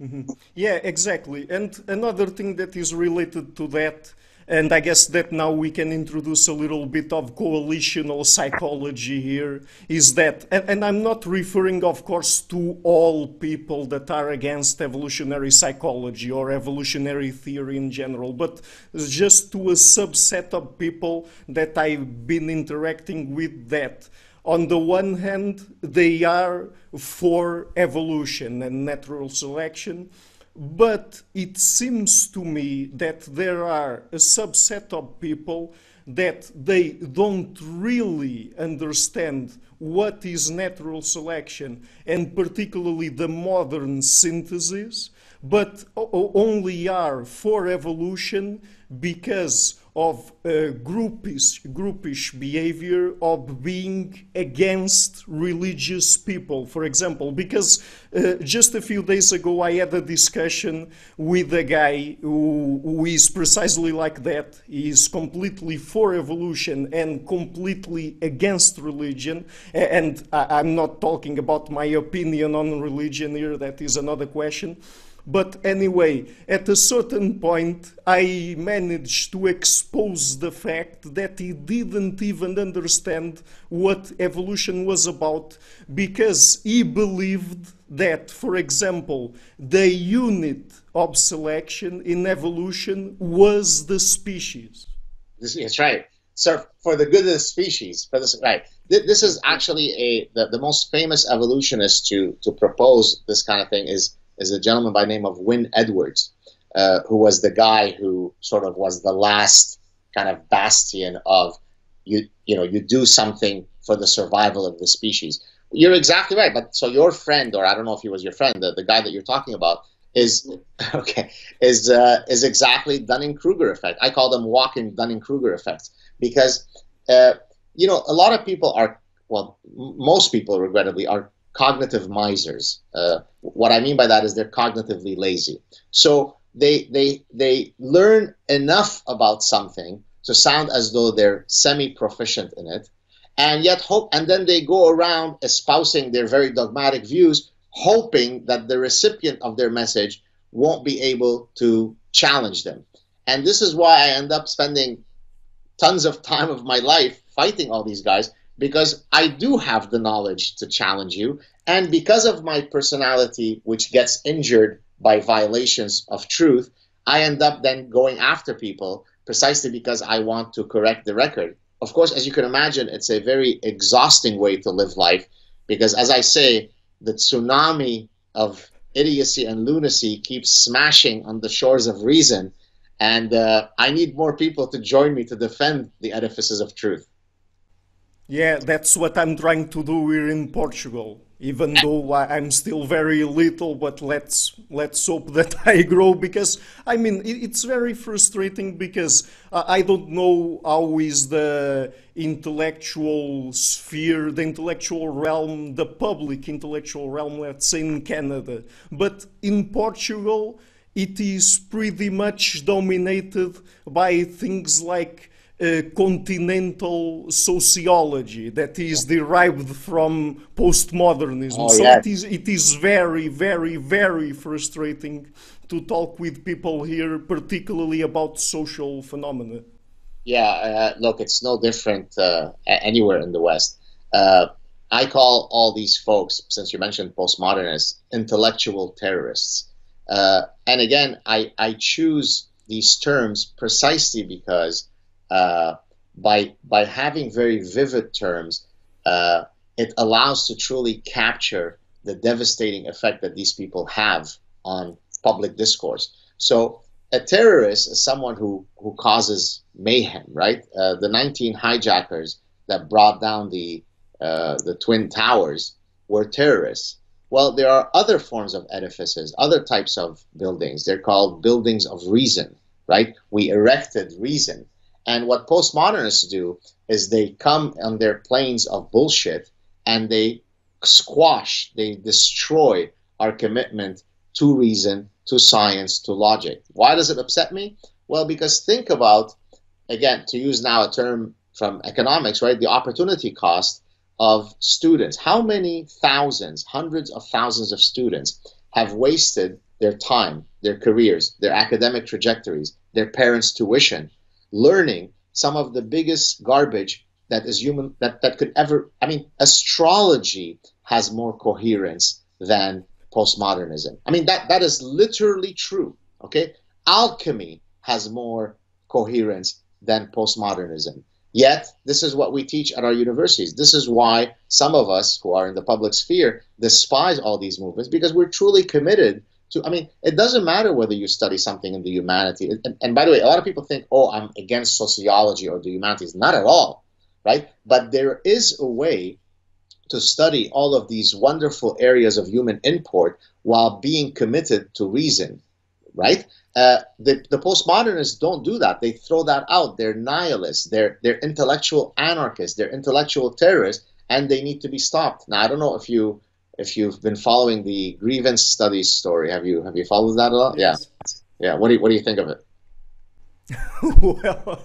Mm-hmm. Yeah, exactly. And another thing that is related to that And I guess that now we can introduce a little bit of coalitional psychology here, is that, and, and I'm not referring, of course, to all people that are against evolutionary psychology or evolutionary theory in general, but just to a subset of people that I've been interacting with that, on the one hand, they are for evolution and natural selection, but it seems to me that there are a subset of people that they don't really understand what is natural selection, and particularly the modern synthesis, but only are for evolution because of uh, groupish, groupish behavior, of being against religious people, for example. Because uh, just a few days ago I had a discussion with a guy who, who is precisely like that. He is completely for evolution and completely against religion. And I, I'm not talking about my opinion on religion here, that is another question. But anyway, at a certain point, I managed to expose the fact that he didn't even understand what evolution was about, because he believed that, for example, the unit of selection in evolution was the species. That's right. So for the good of the species, for this, right. This is actually a the, the most famous evolutionist to, to propose this kind of thing is is a gentleman by the name of Wynne Edwards, uh, who was the guy who sort of was the last kind of bastion of, you you know, you do something for the survival of the species. You're exactly right, but so your friend, or I don't know if he was your friend, the, the guy that you're talking about, is, okay, is, uh, is exactly Dunning-Kruger effect. I call them walking Dunning-Kruger effects, because, uh, you know, a lot of people are, well, most people, regrettably, are cognitive misers. Uh, what I mean by that is they're cognitively lazy. So they, they, they learn enough about something to sound as though they're semi-proficient in it, and yet hope, and then they go around espousing their very dogmatic views, hoping that the recipient of their message won't be able to challenge them. And this is why I end up spending tons of time of my life fighting all these guys, because I do have the knowledge to challenge you, and because of my personality, which gets injured by violations of truth, I end up then going after people precisely because I want to correct the record. Of course, as you can imagine, it's a very exhausting way to live life, because as I say, the tsunami of idiocy and lunacy keeps smashing on the shores of reason, and uh, I need more people to join me to defend the edifices of truth. Yeah, that's what I'm trying to do here in Portugal, even though I'm still very little, but let's let's hope that I grow, because, I mean, it's very frustrating, because I don't know how is the intellectual sphere, the intellectual realm, the public intellectual realm, let's say, in Canada. But in Portugal, it is pretty much dominated by things like Uh, continental sociology that is derived from postmodernism. Oh, so yeah. it is, it is very, very, very frustrating to talk with people here, particularly about social phenomena. Yeah, uh, look, it's no different uh, anywhere in the West. Uh, I call all these folks, since you mentioned postmodernists, intellectual terrorists. Uh, and again, I, I choose these terms precisely because Uh, by by having very vivid terms, uh, it allows to truly capture the devastating effect that these people have on public discourse. So a terrorist is someone who, who causes mayhem, right? Uh, the nineteen hijackers that brought down the, uh, the Twin Towers were terrorists. Well, there are other forms of edifices, other types of buildings. They're called buildings of reason, right? We erected reason. And what postmodernists do is they come on their planes of bullshit and they squash, they destroy our commitment to reason, to science, to logic. Why does it upset me? Well, because think about, again, to use now a term from economics, right, the opportunity cost of students. How many thousands, hundreds of thousands of students have wasted their time, their careers, their academic trajectories, their parents' tuition learning some of the biggest garbage that is human, that, that could ever, I mean, astrology has more coherence than postmodernism. I mean, that, that is literally true, okay? Alchemy has more coherence than postmodernism. Yet, this is what we teach at our universities. This is why some of us who are in the public sphere despise all these movements, because we're truly committed to, I mean, it doesn't matter whether you study something in the humanities. And, and by the way, a lot of people think, oh, I'm against sociology or the humanities. Not at all, right? But there is a way to study all of these wonderful areas of human import while being committed to reason, right? Uh, the, the postmodernists don't do that. They throw that out. They're nihilists. They're, they're intellectual anarchists. They're intellectual terrorists, and they need to be stopped. Now, I don't know if you if you've been following the grievance studies story. Have you have you followed that a lot? Yes. Yeah, yeah. What do you, what do you think of it? Well,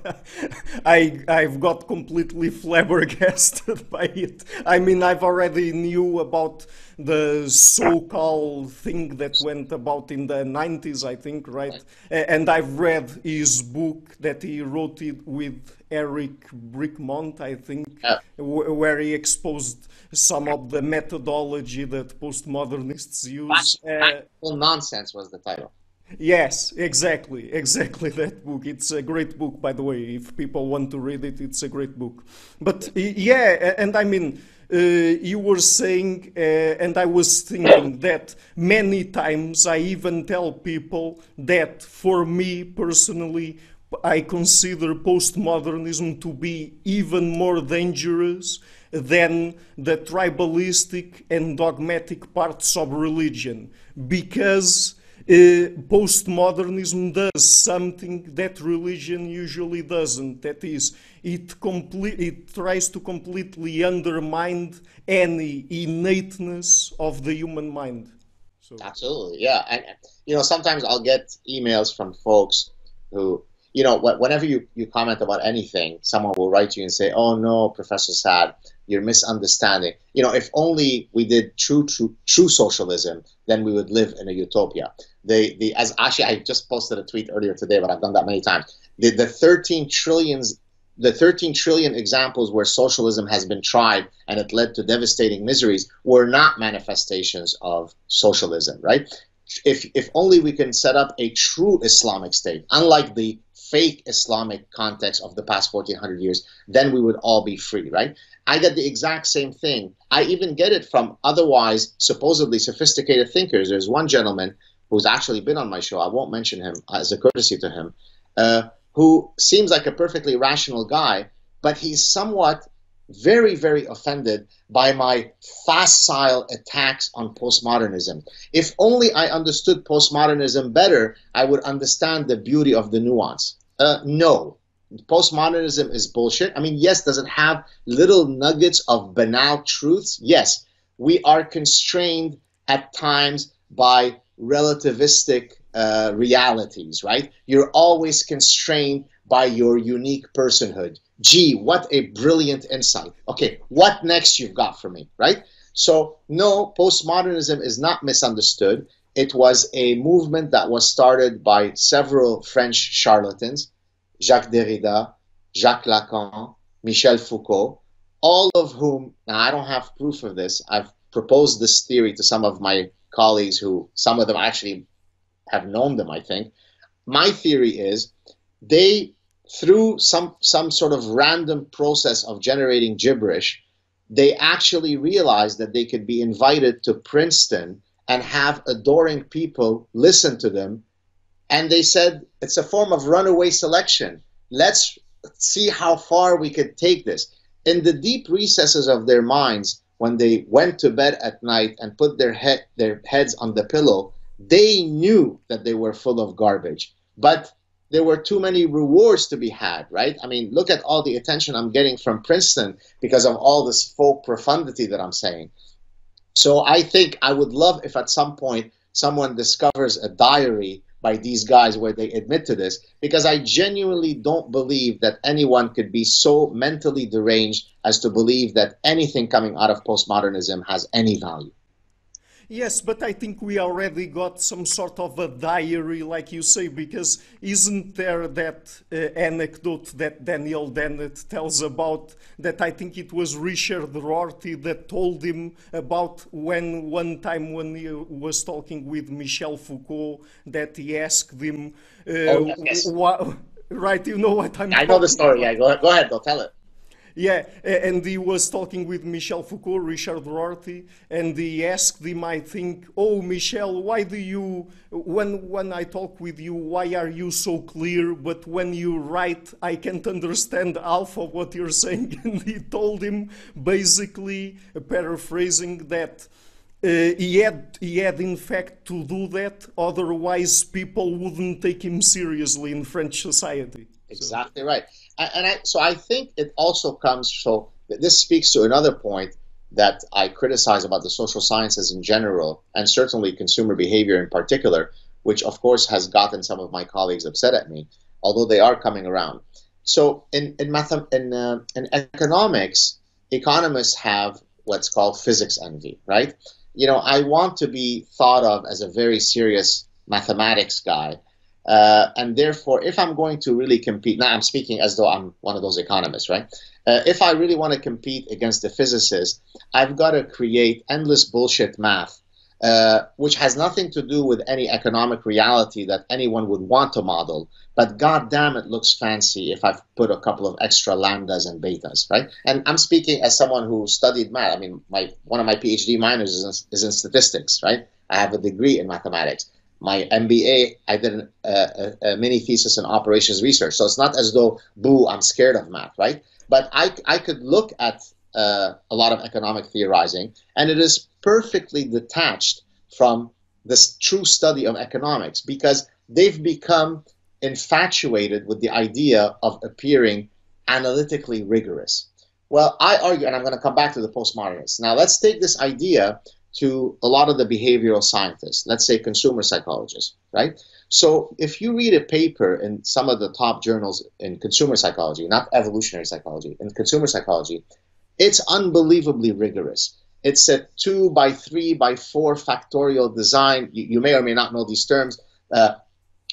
I, I've got completely flabbergasted by it. I mean, I've already knew about the so-called thing that went about in the nineties, I think, right? right? And I've read his book that he wrote it with Eric Brickmont, I think, yeah. where he exposed some of the methodology that postmodernists use. Practical uh, Nonsense was the title. Yes, exactly, exactly that book. It's a great book, by the way. If people want to read it, it's a great book. But yeah, and I mean, uh, you were saying, uh, and I was thinking that many times I even tell people that for me personally, I consider postmodernism to be even more dangerous than the tribalistic and dogmatic parts of religion, because Uh, postmodernism does something that religion usually doesn't. That is, it, complete, it tries to completely undermine any innateness of the human mind. So. Absolutely, yeah. And, you know, sometimes I'll get emails from folks who, you know, whenever you, you comment about anything, someone will write you and say, oh no, Professor Saad, you're misunderstanding. You know, if only we did true, true, true socialism, then we would live in a utopia. The, the, as actually, I just posted a tweet earlier today, but I've done that many times. The, the thirteen trillions, the thirteen trillion examples where socialism has been tried and it led to devastating miseries were not manifestations of socialism, right? If, if only we can set up a true Islamic state, unlike the fake Islamic context of the past fourteen hundred years, then we would all be free, right? I get the exact same thing. I even get it from otherwise supposedly sophisticated thinkers. There's one gentleman who's actually been on my show, I won't mention him as a courtesy to him, uh, who seems like a perfectly rational guy, but he's somewhat very, very offended by my facile attacks on postmodernism. If only I understood postmodernism better, I would understand the beauty of the nuance. Uh, no, postmodernism is bullshit. I mean, yes, does it have little nuggets of banal truths? Yes, we are constrained at times by relativistic uh, realities, right? You're always constrained by your unique personhood. Gee, what a brilliant insight. Okay, what next you've got for me, right? So no, postmodernism is not misunderstood. It was a movement that was started by several French charlatans, Jacques Derrida, Jacques Lacan, Michel Foucault, all of whom, now I don't have proof of this, I've proposed this theory to some of my colleagues who, some of them actually have known them, I think. My theory is they, through some, some sort of random process of generating gibberish, they actually realized that they could be invited to Princeton and have adoring people listen to them. And they said, it's a form of runaway selection. Let's see how far we could take this. In the deep recesses of their minds, when they went to bed at night and put their, head, their heads on the pillow, they knew that they were full of garbage. But there were too many rewards to be had, right? I mean, look at all the attention I'm getting from Princeton because of all this folk profundity that I'm saying. So I think I would love if at some point someone discovers a diary by these guys where they admit to this, because I genuinely don't believe that anyone could be so mentally deranged as to believe that anything coming out of postmodernism has any value. Yes, but I think we already got some sort of a diary, like you say, because isn't there that uh, anecdote that Daniel Dennett tells about, that I think it was Richard Rorty that told him about when one time when he was talking with Michel Foucault, that he asked him, uh, oh, yes. right, you know what I'm I know the story, yeah, go, go ahead, go tell it. Yeah, and he was talking with Michel Foucault, Richard Rorty, and he asked him, I think, oh, Michel, why do you, when, when I talk with you, why are you so clear? But when you write, I can't understand half of what you're saying. And he told him, basically, paraphrasing, that uh, he, had, he had, in fact, to do that. Otherwise, people wouldn't take him seriously in French society. Exactly right. And I, so I think it also comes, so this speaks to another point that I criticize about the social sciences in general, and certainly consumer behavior in particular, which of course has gotten some of my colleagues upset at me, although they are coming around. So in, in, math, in, uh, in economics, economists have what's called physics envy, right? You know, I want to be thought of as a very serious mathematics guy. Uh, and therefore, if I'm going to really compete, now I'm speaking as though I'm one of those economists, right? Uh, if I really want to compete against the physicist, I've got to create endless bullshit math, uh, which has nothing to do with any economic reality that anyone would want to model. But goddamn, it looks fancy if I've put a couple of extra lambdas and betas, right? And I'm speaking as someone who studied math. I mean, my one of my PhD minors is in, is in statistics, right? I have a degree in mathematics. My M B A, I did an, uh, a, a mini thesis in operations research. So it's not as though, boo, I'm scared of math, right? But I, I could look at uh, a lot of economic theorizing, and it is perfectly detached from this true study of economics, because they've become infatuated with the idea of appearing analytically rigorous. Well, I argue, and I'm going to come back to the postmodernists. Now, let's take this idea to a lot of the behavioral scientists, let's say consumer psychologists, right? So if you read a paper in some of the top journals in consumer psychology, not evolutionary psychology, in consumer psychology, it's unbelievably rigorous. It's a two by three by four factorial design. You, you may or may not know these terms. Uh,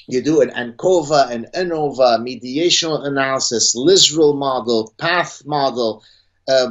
you do an ANCOVA, an ANOVA, mediational analysis, Lisserl model, path model, uh,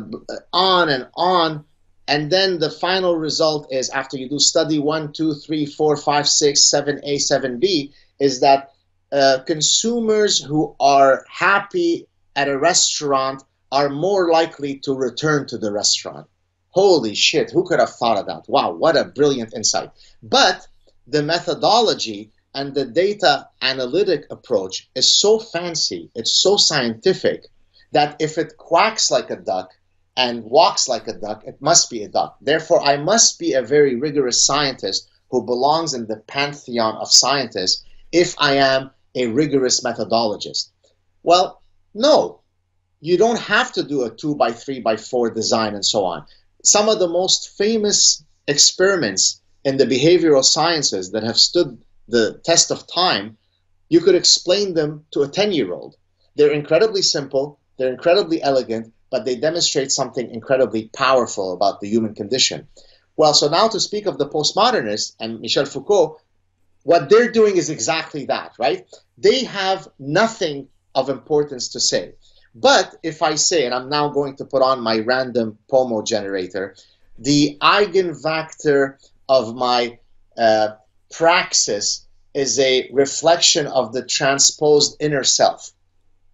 on and on. And then the final result is, after you do study one, two, three, four, five, six, seven, A, seven, B, is that uh, consumers who are happy at a restaurant are more likely to return to the restaurant. Holy shit, who could have thought of that? Wow, what a brilliant insight. But the methodology and the data analytic approach is so fancy, it's so scientific, that if it quacks like a duck, and walks like a duck, it must be a duck. Therefore, I must be a very rigorous scientist who belongs in the pantheon of scientists if I am a rigorous methodologist. Well, no, you don't have to do a two by three by four design and so on. Some of the most famous experiments in the behavioral sciences that have stood the test of time, you could explain them to a ten-year-old. They're incredibly simple, they're incredibly elegant, but they demonstrate something incredibly powerful about the human condition. Well, so now to speak of the postmodernists and Michel Foucault, what they're doing is exactly that, right? They have nothing of importance to say. But if I say, and I'm now going to put on my random P O M O generator, the eigenvector of my uh, praxis is a reflection of the transposed inner self.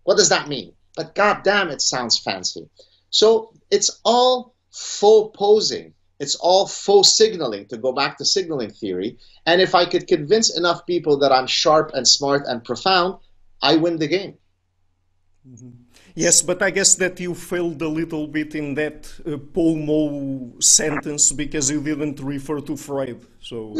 What does that mean? But goddamn, it sounds fancy. So it's all faux posing. It's all faux signaling, to go back to signaling theory. And if I could convince enough people that I'm sharp and smart and profound, I win the game. Mm-hmm. Yes, but I guess that you failed a little bit in that uh, P O M O sentence because you didn't refer to Freud. So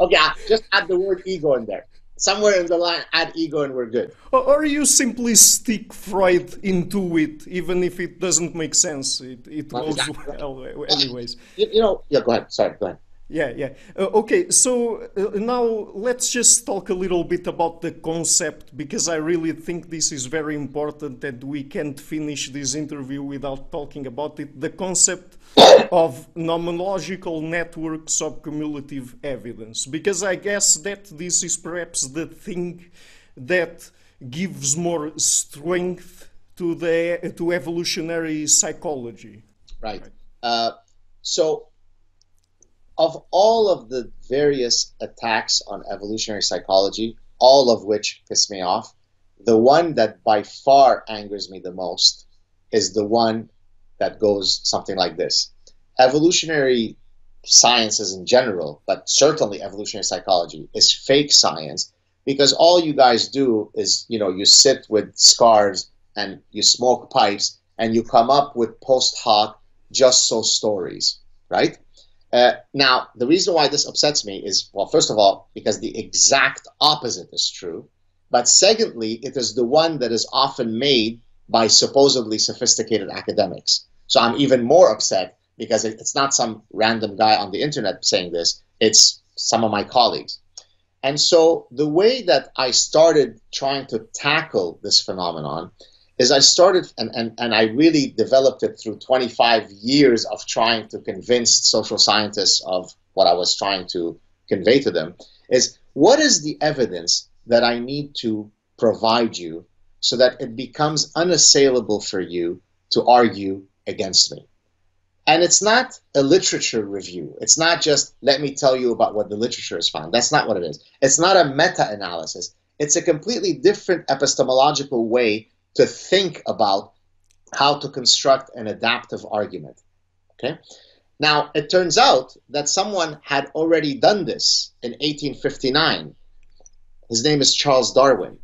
okay, I'll just add the word ego in there. Somewhere in the line, add ego and we're good. Or you simply stick Freud into it, even if it doesn't make sense. It, it goes well anyways. You, you know, yeah, go ahead. Sorry, go ahead. Yeah, yeah. Uh, okay, so uh, now let's just talk a little bit about the concept, because I really think this is very important and we can't finish this interview without talking about it. The concept of nomological networks of cumulative evidence, because I guess that this is perhaps the thing that gives more strength to the to evolutionary psychology. Right. Uh, so. Of all of the various attacks on evolutionary psychology, all of which piss me off, the one that by far angers me the most is the one that goes something like this. Evolutionary sciences in general, but certainly evolutionary psychology, is fake science, because all you guys do is, you know, you sit with scarves and you smoke pipes and you come up with post hoc just so stories, right? Uh, now, the reason why this upsets me is, well, first of all, because the exact opposite is true. But secondly, it is the one that is often made by supposedly sophisticated academics. So I'm even more upset, because it's not some random guy on the internet saying this. It's some of my colleagues. And so the way that I started trying to tackle this phenomenon is I started, and, and, and I really developed it through twenty-five years of trying to convince social scientists of what I was trying to convey to them, is what is the evidence that I need to provide you so that it becomes unassailable for you to argue against me? And it's not a literature review. It's not just, let me tell you about what the literature has found. That's not what it is. It's not a meta-analysis. It's a completely different epistemological way to think about how to construct an adaptive argument, okay? Now, it turns out that someone had already done this in eighteen fifty-nine. His name is Charles Darwin.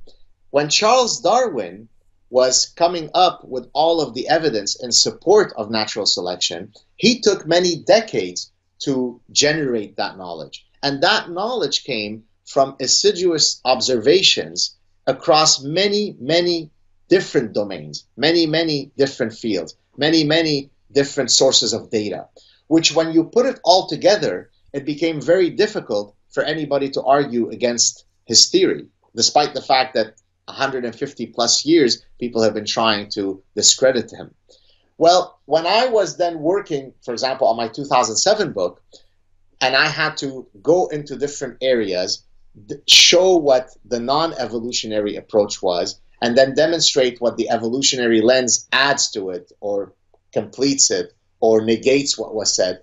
When Charles Darwin was coming up with all of the evidence in support of natural selection, he took many decades to generate that knowledge. And that knowledge came from assiduous observations across many, many different domains, many, many different fields, many, many different sources of data, which when you put it all together, it became very difficult for anybody to argue against his theory, despite the fact that one hundred fifty plus years, people have been trying to discredit him. Well, when I was then working, for example, on my two thousand seven book, and I had to go into different areas, show what the non-evolutionary approach was, and then demonstrate what the evolutionary lens adds to it or completes it or negates what was said,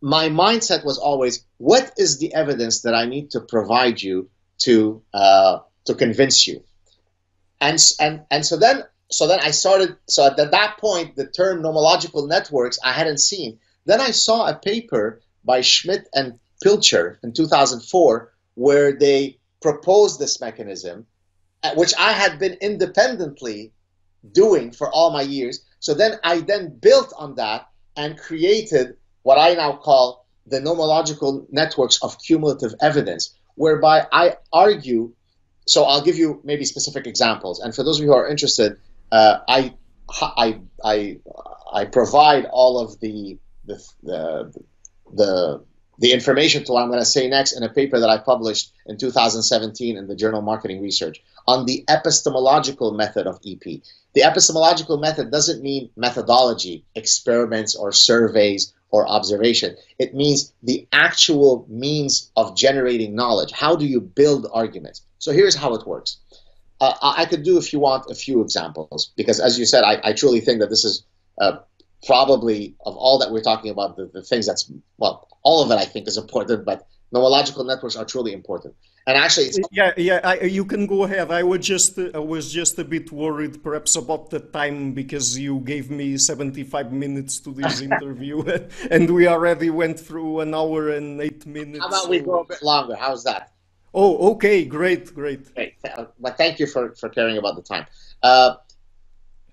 my mindset was always, what is the evidence that I need to provide you to uh, to convince you? And, and, and so then so then I started, so at that point, the term nomological networks I hadn't seen. Then I saw a paper by Schmidt and Pilcher in two thousand four where they proposed this mechanism, which I had been independently doing for all my years. So then I then built on that and created what I now call the nomological networks of cumulative evidence, whereby I argue, so I'll give you maybe specific examples. And for those of you who are interested, uh, I, I, I, I provide all of the, the, the, the the information to what I'm going to say next in a paper that I published in two thousand seventeen in the journal Marketing Research on the epistemological method of E P. The epistemological method doesn't mean methodology, experiments or surveys or observation. It means the actual means of generating knowledge. How do you build arguments? So here's how it works. Uh, I could do, if you want, a few examples, because as you said, I, I truly think that this is uh, probably, of all that we're talking about, the, the things that's, well, all of it I think is important, but nomological networks are truly important. And actually, it's yeah, yeah, I, you can go ahead. I was just, I was just a bit worried, perhaps, about the time, because you gave me seventy-five minutes to this interview, and we already went through an hour and eight minutes. How about so... we go a bit longer? How's that? Oh, okay, great, great. Great. But thank you for for caring about the time. Uh,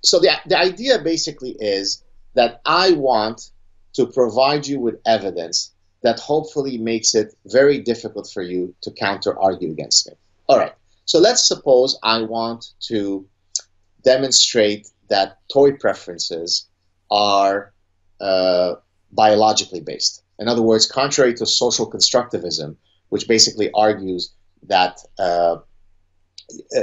so the the idea basically is that I want to provide you with evidence that hopefully makes it very difficult for you to counter-argue against me. All right, so let's suppose I want to demonstrate that toy preferences are uh, biologically based. In other words, contrary to social constructivism, which basically argues that uh,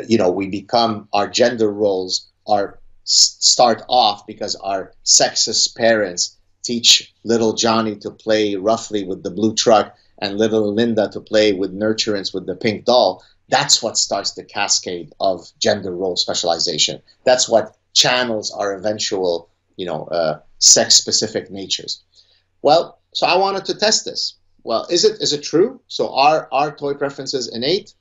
you know, we become, our gender roles are start off because our sexist parents teach little Johnny to play roughly with the blue truck and little Linda to play with nurturance with the pink doll. That's what starts the cascade of gender role specialization. That's what channels our eventual, you know, uh, sex-specific natures. Well, so I wanted to test this. Well, is it is it true? So are are toy preferences innate,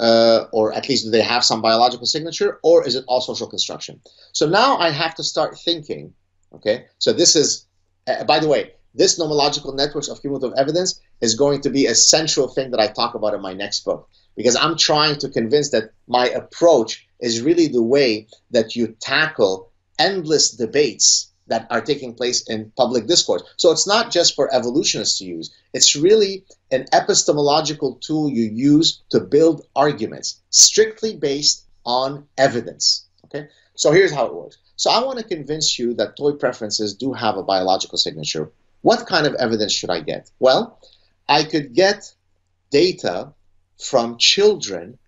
uh, or at least do they have some biological signature, or is it all social construction? So now I have to start thinking. Okay, so this is, uh, by the way, this nomological networks of cumulative evidence is going to be a central thing that I talk about in my next book, because I'm trying to convince that my approach is really the way that you tackle endless debates that are taking place in public discourse. So it's not just for evolutionists to use. It's really an epistemological tool you use to build arguments, strictly based on evidence. Okay? So here's how it works. So I want to convince you that toy preferences do have a biological signature. What kind of evidence should I get? Well, I could get data from children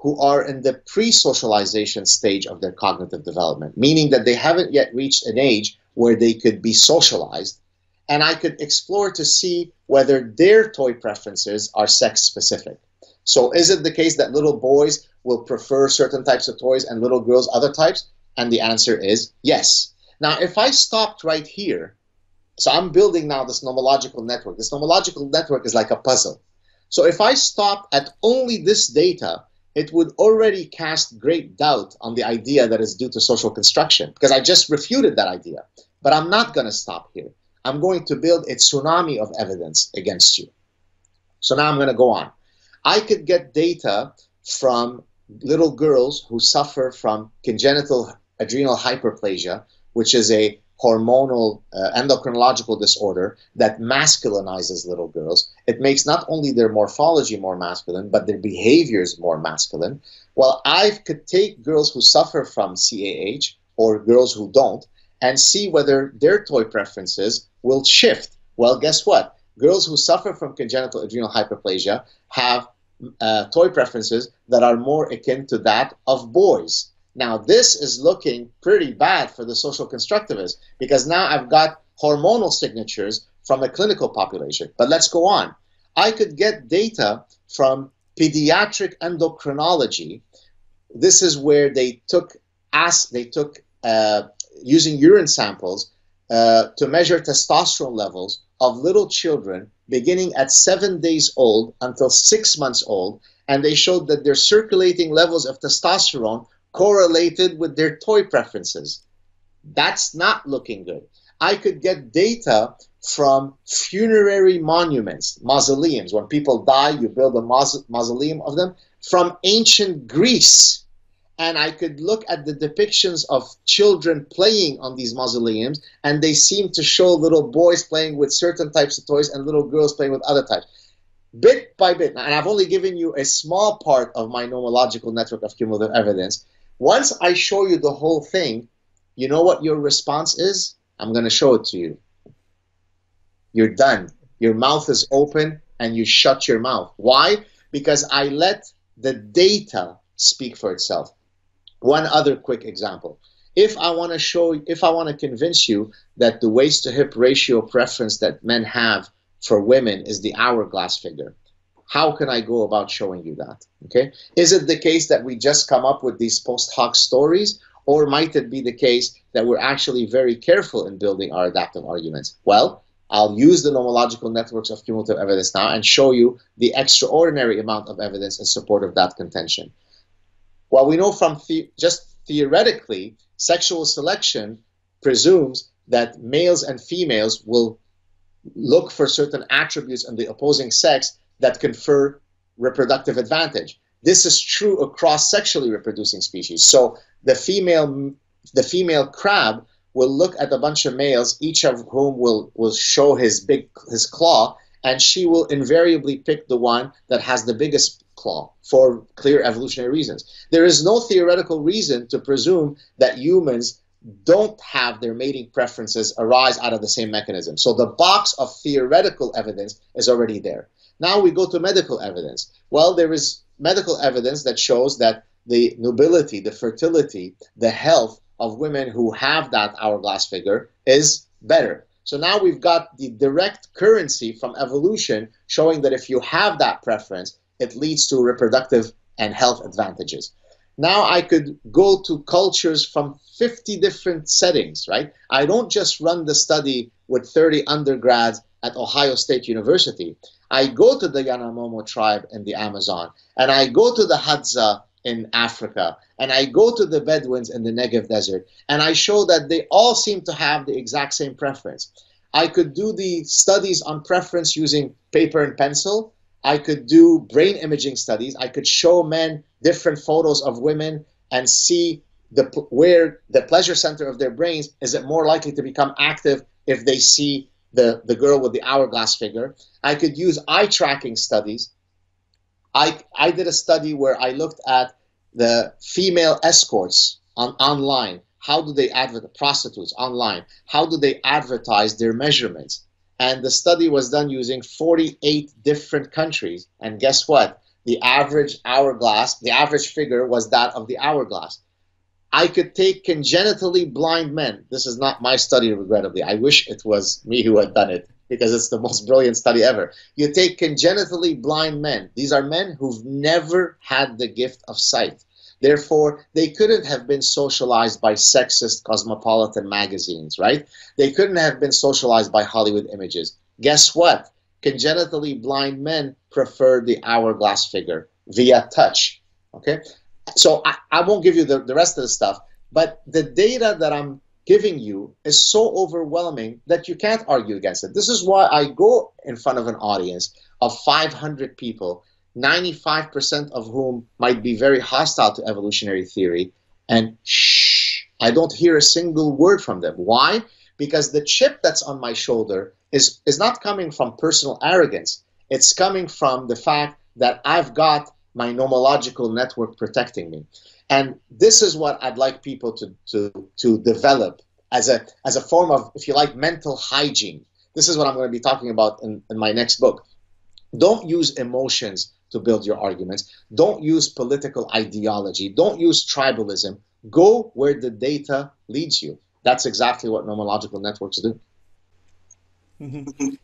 who are in the pre-socialization stage of their cognitive development, meaning that they haven't yet reached an age where they could be socialized, and I could explore to see whether their toy preferences are sex-specific. So is it the case that little boys will prefer certain types of toys and little girls other types? And the answer is yes. Now, if I stopped right here, so I'm building now this nomological network. This nomological network is like a puzzle. So if I stop at only this data, it would already cast great doubt on the idea that it's due to social construction, because I just refuted that idea. But I'm not going to stop here. I'm going to build a tsunami of evidence against you. So now I'm going to go on. I could get data from little girls who suffer from congenital adrenal hyperplasia, which is a hormonal uh, endocrinological disorder that masculinizes little girls. It makes not only their morphology more masculine, but their behaviors more masculine. Well, I could take girls who suffer from C A H or girls who don't and see whether their toy preferences will shift. Well, guess what? Girls who suffer from congenital adrenal hyperplasia have uh, toy preferences that are more akin to that of boys. Now, this is looking pretty bad for the social constructivist, because now I've got hormonal signatures from a clinical population. But let's go on. I could get data from pediatric endocrinology. This is where they took, ask, they took uh, using urine samples uh, to measure testosterone levels of little children beginning at seven days old until six months old, and they showed that their circulating levels of testosterone correlated with their toy preferences. That's not looking good. I could get data from funerary monuments, mausoleums. When people die, you build a maus mausoleum of them. From ancient Greece, and I could look at the depictions of children playing on these mausoleums, and they seem to show little boys playing with certain types of toys and little girls playing with other types. Bit by bit, and I've only given you a small part of my nomological network of cumulative evidence. Once I show you the whole thing, you know what your response is? I'm going to show it to you. You're done. Your mouth is open and you shut your mouth. Why? Because I let the data speak for itself. One other quick example. If I want to show, if I want to convince you that the waist to hip ratio preference that men have for women is the hourglass figure, how can I go about showing you that? Okay, is it the case that we just come up with these post hoc stories, or might it be the case that we're actually very careful in building our adaptive arguments? Well, I'll use the nomological networks of cumulative evidence now and show you the extraordinary amount of evidence in support of that contention. Well, we know from the just theoretically, sexual selection presumes that males and females will look for certain attributes in the opposing sex that confer reproductive advantage. This is true across sexually reproducing species. So the female, the female crab will look at a bunch of males, each of whom will, will show his big his claw, and she will invariably pick the one that has the biggest claw for clear evolutionary reasons. There is no theoretical reason to presume that humans don't have their mating preferences arise out of the same mechanism. So the box of theoretical evidence is already there. Now we go to medical evidence. Well, there is medical evidence that shows that the nobility, the fertility, the health of women who have that hourglass figure is better. So now we've got the direct currency from evolution showing that if you have that preference, it leads to reproductive and health advantages. Now I could go to cultures from fifty different settings, right? I don't just run the study with thirty undergrads at Ohio State University. I go to the Yanomamo tribe in the Amazon, and I go to the Hadza in Africa, and I go to the Bedouins in the Negev Desert, and I show that they all seem to have the exact same preference. I could do the studies on preference using paper and pencil. I could do brain imaging studies. I could show men different photos of women and see the, where the pleasure center of their brains is it more likely to become active if they see the, the girl with the hourglass figure. I could use eye tracking studies. I, I did a study where I looked at the female escorts on, online. How do they advertise, prostitutes online, how do they advertise their measurements? And the study was done using forty-eight different countries. And guess what? The average hourglass, the average figure was that of the hourglass. I could take congenitally blind men. This is not my study, regrettably. I wish it was me who had done it, because it's the most brilliant study ever. You take congenitally blind men. These are men who've never had the gift of sight. Therefore, they couldn't have been socialized by sexist cosmopolitan magazines, right? They couldn't have been socialized by Hollywood images. Guess what? Congenitally blind men preferred the hourglass figure via touch, okay? So I, I won't give you the, the rest of the stuff, but the data that I'm giving you is so overwhelming that you can't argue against it. This is why I go in front of an audience of five hundred people, ninety-five percent of whom might be very hostile to evolutionary theory, and shh, I don't hear a single word from them. Why? Because the chip that's on my shoulder is, is not coming from personal arrogance. It's coming from the fact that I've got my nomological network protecting me. And this is what I'd like people to, to, to develop as a, as a form of, if you like, mental hygiene. This is what I'm going to be talking about in, in my next book. Don't use emotions to build your arguments. Don't use political ideology. Don't use tribalism. Go where the data leads you. That's exactly what nomological networks do.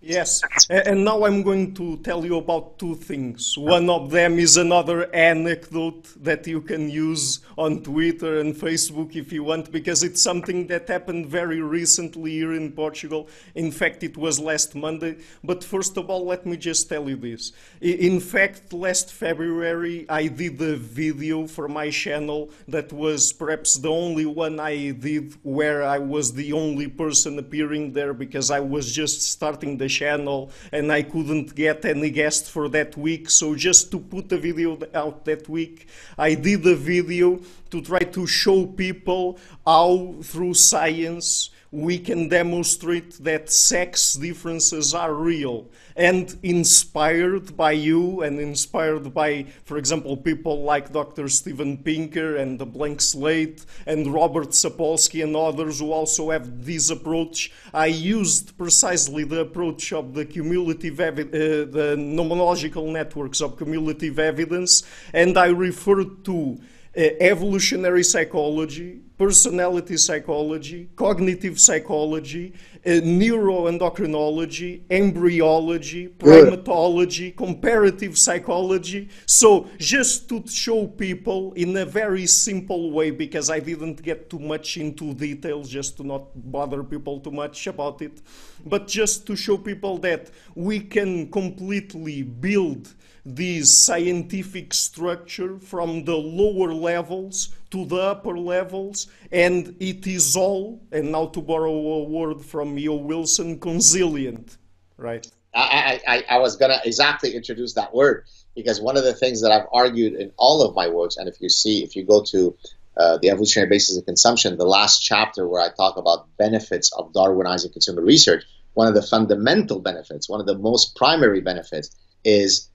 Yes, and now I'm going to tell you about two things. One of them is another anecdote that you can use on Twitter and Facebook if you want, because it's something that happened very recently here in Portugal. In fact, it was last Monday. But first of all, let me just tell you this. In fact, last February, I did a video for my channel that was perhaps the only one I did where I was the only person appearing there, because I was just starting the channel and I couldn't get any guests for that week. So just to put a video out that week, I did a video to try to show people how through science we can demonstrate that sex differences are real. And inspired by you and inspired by, for example, people like Doctor Steven Pinker and The Blank Slate and Robert Sapolsky and others who also have this approach, I used precisely the approach of the cumulative, uh, the nomological networks of cumulative evidence, and I referred to uh, evolutionary psychology, personality psychology, cognitive psychology, uh, neuroendocrinology, embryology, primatology, comparative psychology. So just to show people in a very simple way, because I didn't get too much into details, just to not bother people too much about it, but just to show people that we can completely build this scientific structure from the lower levels to the upper levels, and it is all, and now to borrow a word from Eo Wilson, consilient, right? I, I, I was going to exactly introduce that word, because one of the things that I've argued in all of my works, and if you see, if you go to uh, The Evolutionary Basis of Consumption, the last chapter where I talk about benefits of Darwinizing consumer research, one of the fundamental benefits, one of the most primary benefits is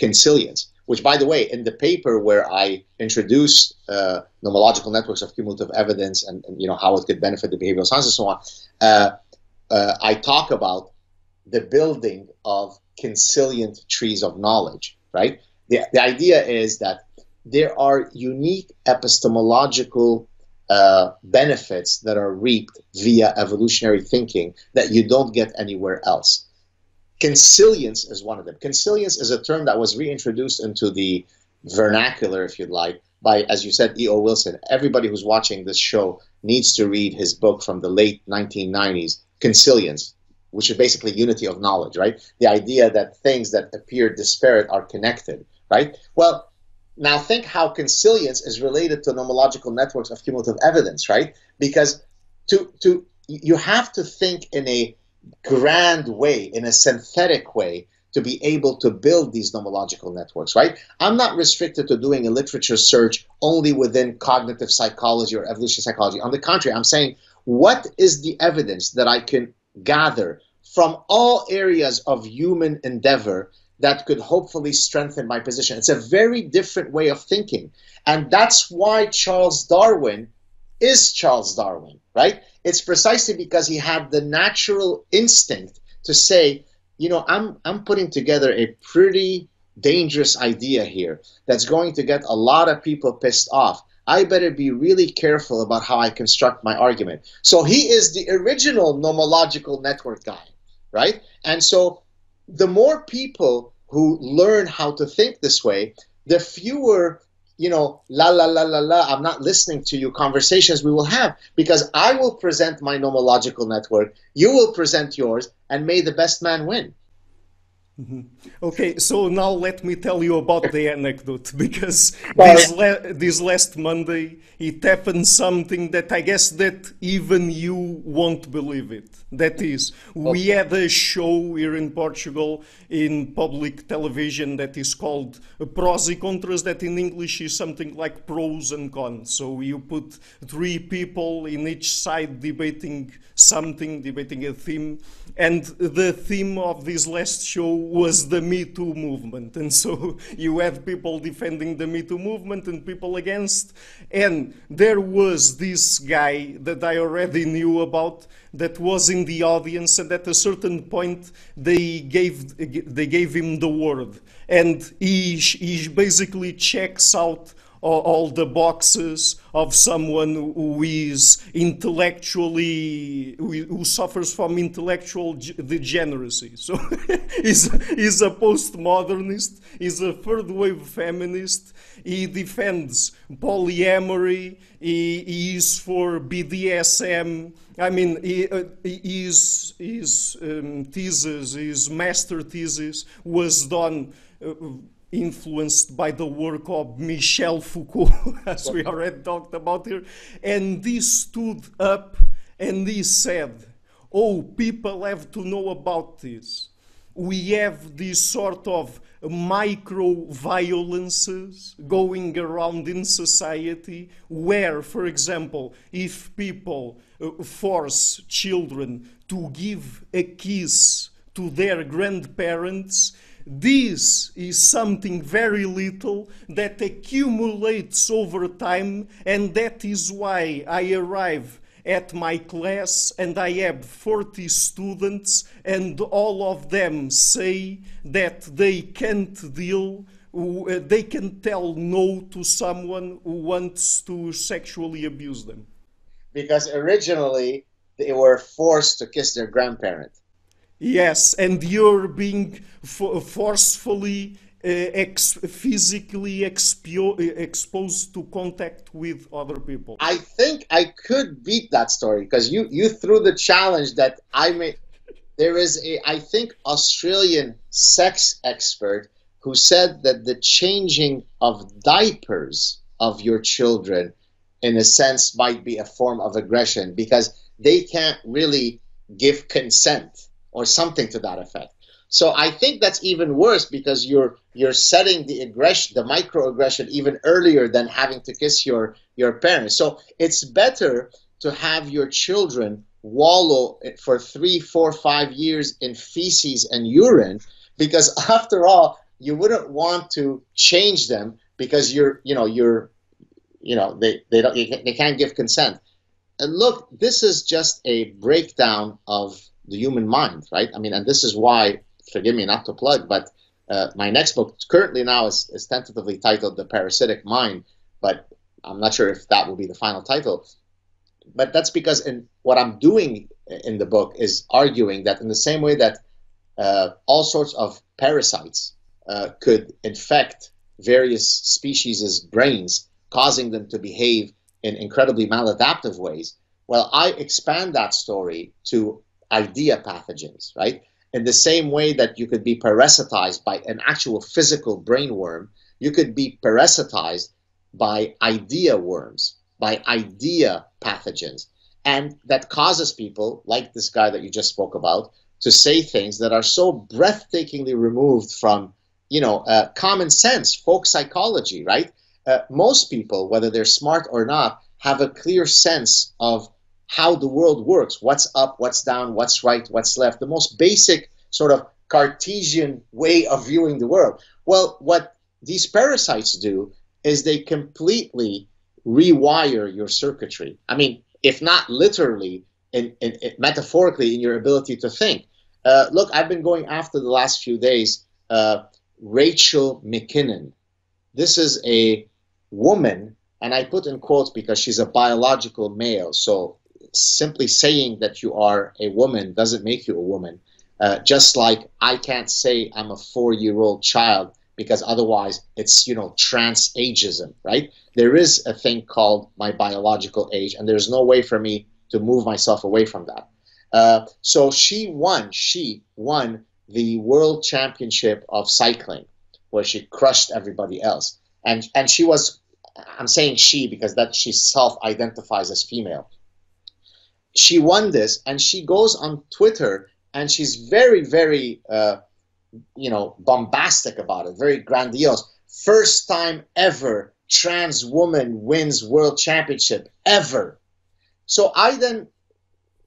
Consilience, which, by the way, in the paper where I introduce uh, nomological networks of cumulative evidence and, and you know how it could benefit the behavioral science and so on, uh, uh, I talk about the building of consilient trees of knowledge, right? The, the idea is that there are unique epistemological uh, benefits that are reaped via evolutionary thinking that you don't get anywhere else. Consilience is one of them. Consilience is a term that was reintroduced into the vernacular, if you'd like, by, as you said, E O Wilson. Everybody who's watching this show needs to read his book from the late nineteen nineties, Consilience, which is basically unity of knowledge, right? The idea that things that appear disparate are connected, right? Well, now think how consilience is related to nomological networks of cumulative evidence, right? Because to to you have to think in a grand way, in a synthetic way, to be able to build these nomological networks, right? I'm not restricted to doing a literature search only within cognitive psychology or evolutionary psychology. On the contrary, I'm saying, what is the evidence that I can gather from all areas of human endeavor that could hopefully strengthen my position? It's a very different way of thinking. And that's why Charles Darwin is Charles Darwin, right? It's precisely because he had the natural instinct to say, you know, I'm, I'm putting together a pretty dangerous idea here that's going to get a lot of people pissed off. I better be really careful about how I construct my argument. So he is the original nomological network guy, right? And so the more people who learn how to think this way, the fewer, you know, la, la, la, la, la, I'm not listening to you conversations we will have, because I will present my nomological network, you will present yours, and may the best man win. Mm-hmm. Okay, so now let me tell you about the anecdote, because this, la this last Monday it happened something that I guess that even you won't believe it. That is, we had a show here in Portugal in public television that is called Pros e Contras, that in English is something like pros and cons. So you put three people in each side debating something, debating a theme, and the theme of this last show was the Me Too movement. And so you have people defending the Me Too movement and people against. And there was this guy that I already knew about that was in the audience, and at a certain point they gave, they gave him the word. And he, he basically checks out all the boxes of someone who is intellectually, who suffers from intellectual degeneracy. So he's, he's a postmodernist, he's a third wave feminist, he defends polyamory, he, he is for B D S M, I mean, he, uh, his, his um, thesis, his master thesis was done uh, influenced by the work of Michel Foucault, as we already talked about here. And he stood up and he said, oh, people have to know about this. We have this sort of micro violences going around in society where, for example, if people force children to give a kiss to their grandparents, this is something very little that accumulates over time, and that is why I arrive at my class and I have forty students and all of them say that they can't deal, they can tell no to someone who wants to sexually abuse them. Because originally they were forced to kiss their grandparent. Yes, and you're being for forcefully, uh, ex physically expo exposed to contact with other people. I think I could beat that story, because you, you threw the challenge that I made. There is a, I think, Australian sex expert who said that the changing of diapers of your children, in a sense, might be a form of aggression, because they can't really give consent, or something to that effect. So I think that's even worse, because you're you're setting the aggression, the microaggression, even earlier than having to kiss your your parents. So it's better to have your children wallow for three, four, five years in feces and urine, because after all, you wouldn't want to change them because you're, you know, you're, you know, they they don't they can't give consent. And look, this is just a breakdown of the human mind, right? I mean, and this is why, forgive me not to plug, but uh, my next book currently now is, is tentatively titled The Parasitic Mind, but I'm not sure if that will be the final title. But that's because in, what I'm doing in the book is arguing that in the same way that uh, all sorts of parasites uh, could infect various species' brains, causing them to behave in incredibly maladaptive ways, well, I expand that story to idea pathogens, right? In the same way that you could be parasitized by an actual physical brain worm, you could be parasitized by idea worms, by idea pathogens, and that causes people, like this guy that you just spoke about, to say things that are so breathtakingly removed from, you know, uh, common sense, folk psychology, right? Uh, most people, whether they're smart or not, have a clear sense of how the world works, what's up, what's down, what's right, what's left, the most basic sort of Cartesian way of viewing the world. Well, what these parasites do is they completely rewire your circuitry. I mean, if not literally, in, in, in, metaphorically in your ability to think. Uh, look, I've been going after the last few days, uh, Rachel McKinnon. This is a woman, and I put in quotes because she's a biological male, so simply saying that you are a woman doesn't make you a woman. Uh, just like I can't say I'm a four-year-old child, because otherwise it's, you know, trans-ageism, right? There is a thing called my biological age, and there's no way for me to move myself away from that. Uh, so she won, she won the World Championship of Cycling, where she crushed everybody else. And, and she was, I'm saying she because that she self-identifies as female. She won this, and she goes on Twitter, and she's very, very, uh, you know, bombastic about it, very grandiose. First time ever trans woman wins world championship, ever. So I then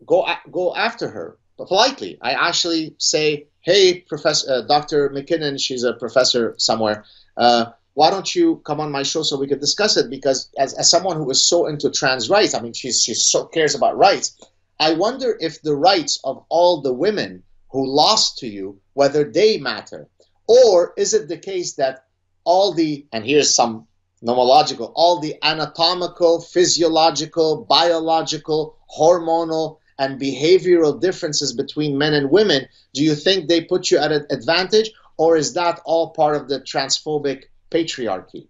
go go after her, but politely. I actually say, hey, Professor uh, Doctor McKinnon, she's a professor somewhere, uh, why don't you come on my show so we could discuss it? Because as, as someone who is so into trans rights, I mean, she's, she so cares about rights, I wonder if the rights of all the women who lost to you, whether they matter, or is it the case that all the, and here's some nomological, all the anatomical, physiological, biological, hormonal, and behavioral differences between men and women, do you think they put you at an advantage, or is that all part of the transphobic patriarchy?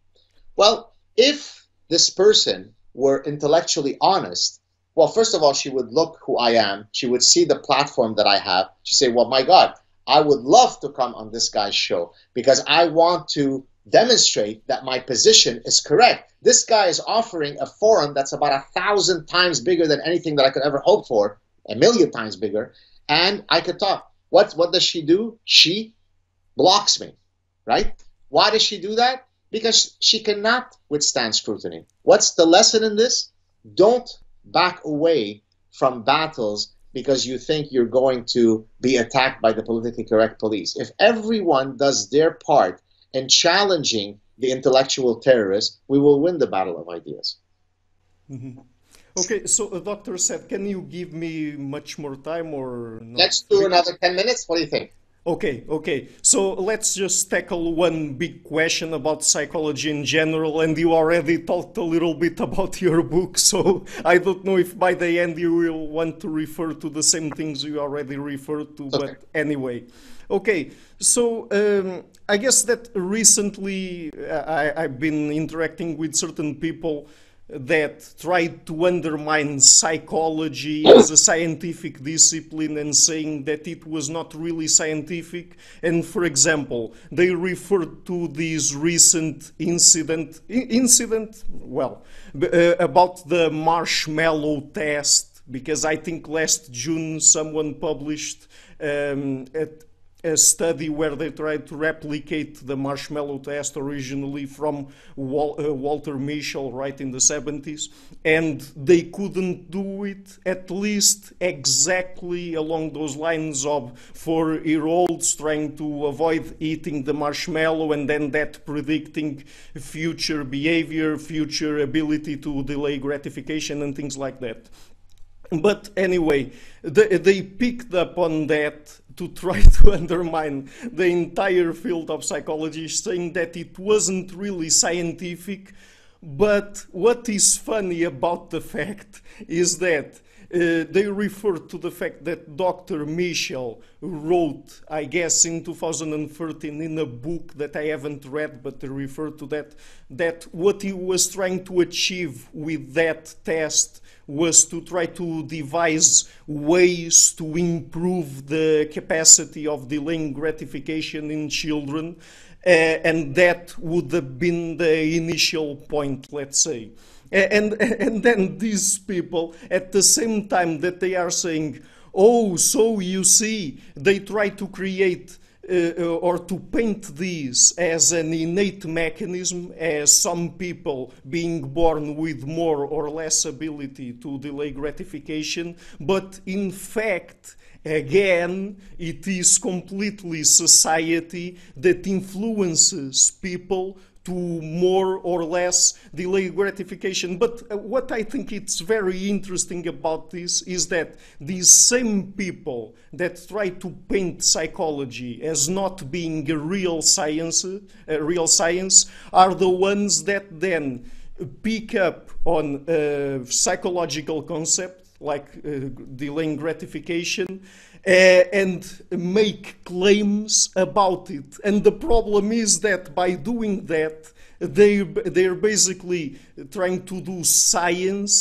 Well, if this person were intellectually honest, well, first of all, she would look who I am. She would see the platform that I have. She'd say, well, my God, I would love to come on this guy's show because I want to demonstrate that my position is correct. This guy is offering a forum that's about a thousand times bigger than anything that I could ever hope for, a million times bigger, and I could talk. What, what does she do? She blocks me, right? Why does she do that? Because she cannot withstand scrutiny. What's the lesson in this? Don't back away from battles because you think you're going to be attacked by the politically correct police. If everyone does their part in challenging the intellectual terrorists, we will win the battle of ideas. Mm-hmm. Okay, so uh, Doctor Saad, can you give me much more time or not? Let's do another ten minutes. What do you think? Okay, okay. So let's just tackle one big question about psychology in general, and you already talked a little bit about your book, so I don't know if by the end you will want to refer to the same things you already referred to, okay. But anyway. Okay, so um, I guess that recently I, I've been interacting with certain people that tried to undermine psychology as a scientific discipline and saying that it was not really scientific. And for example, they referred to this recent incident, incident, well, uh, about the marshmallow test, because I think last June someone published um, at a study where they tried to replicate the marshmallow test originally from Wal uh, Walter Mischel, right, in the seventies, and they couldn't do it, at least exactly along those lines of four-year-olds trying to avoid eating the marshmallow and then that predicting future behavior, future ability to delay gratification and things like that. But anyway, they, they picked up on that to try to undermine the entire field of psychology, saying that it wasn't really scientific. But what is funny about the fact is that Uh, they refer to the fact that Doctor Mischel wrote, I guess, in two thousand thirteen in a book that I haven't read, but they refer to that, that what he was trying to achieve with that test was to try to devise ways to improve the capacity of delaying gratification in children, uh, and that would have been the initial point, let's say. And, and then these people, at the same time that they are saying, oh, so you see, they try to create uh, or to paint this as an innate mechanism, as some people being born with more or less ability to delay gratification, but in fact, again, it is completely society that influences people to more or less delay gratification. But what I think it's very interesting about this is that these same people that try to paint psychology as not being a real science, a real science, are the ones that then pick up on uh, psychological concepts like uh, delaying gratification, uh, and make claims about it. And the problem is that by doing that, they, they're basically trying to do science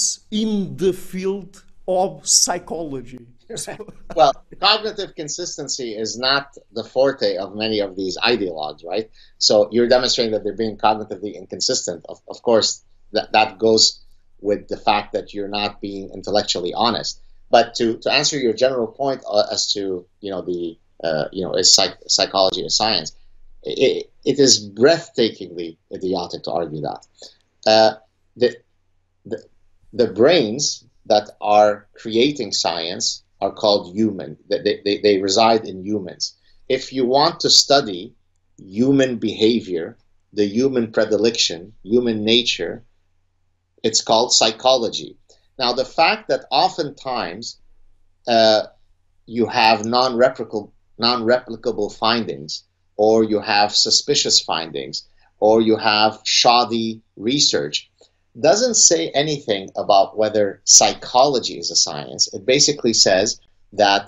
in the field of psychology. So. Well, cognitive consistency is not the forte of many of these ideologues, right? So you're demonstrating that they're being cognitively inconsistent. Of, of course, that, that goes with the fact that you're not being intellectually honest. But to, to answer your general point uh, as to, you know, the uh, you know, is psych psychology a science, it, it is breathtakingly idiotic to argue that. Uh, the, the, the brains that are creating science are called human. They, they, they reside in humans. If you want to study human behavior, the human predilection, human nature, it's called psychology. Now, the fact that oftentimes uh, you have non-replicable, non-replicable findings, or you have suspicious findings, or you have shoddy research, doesn't say anything about whether psychology is a science. It basically says that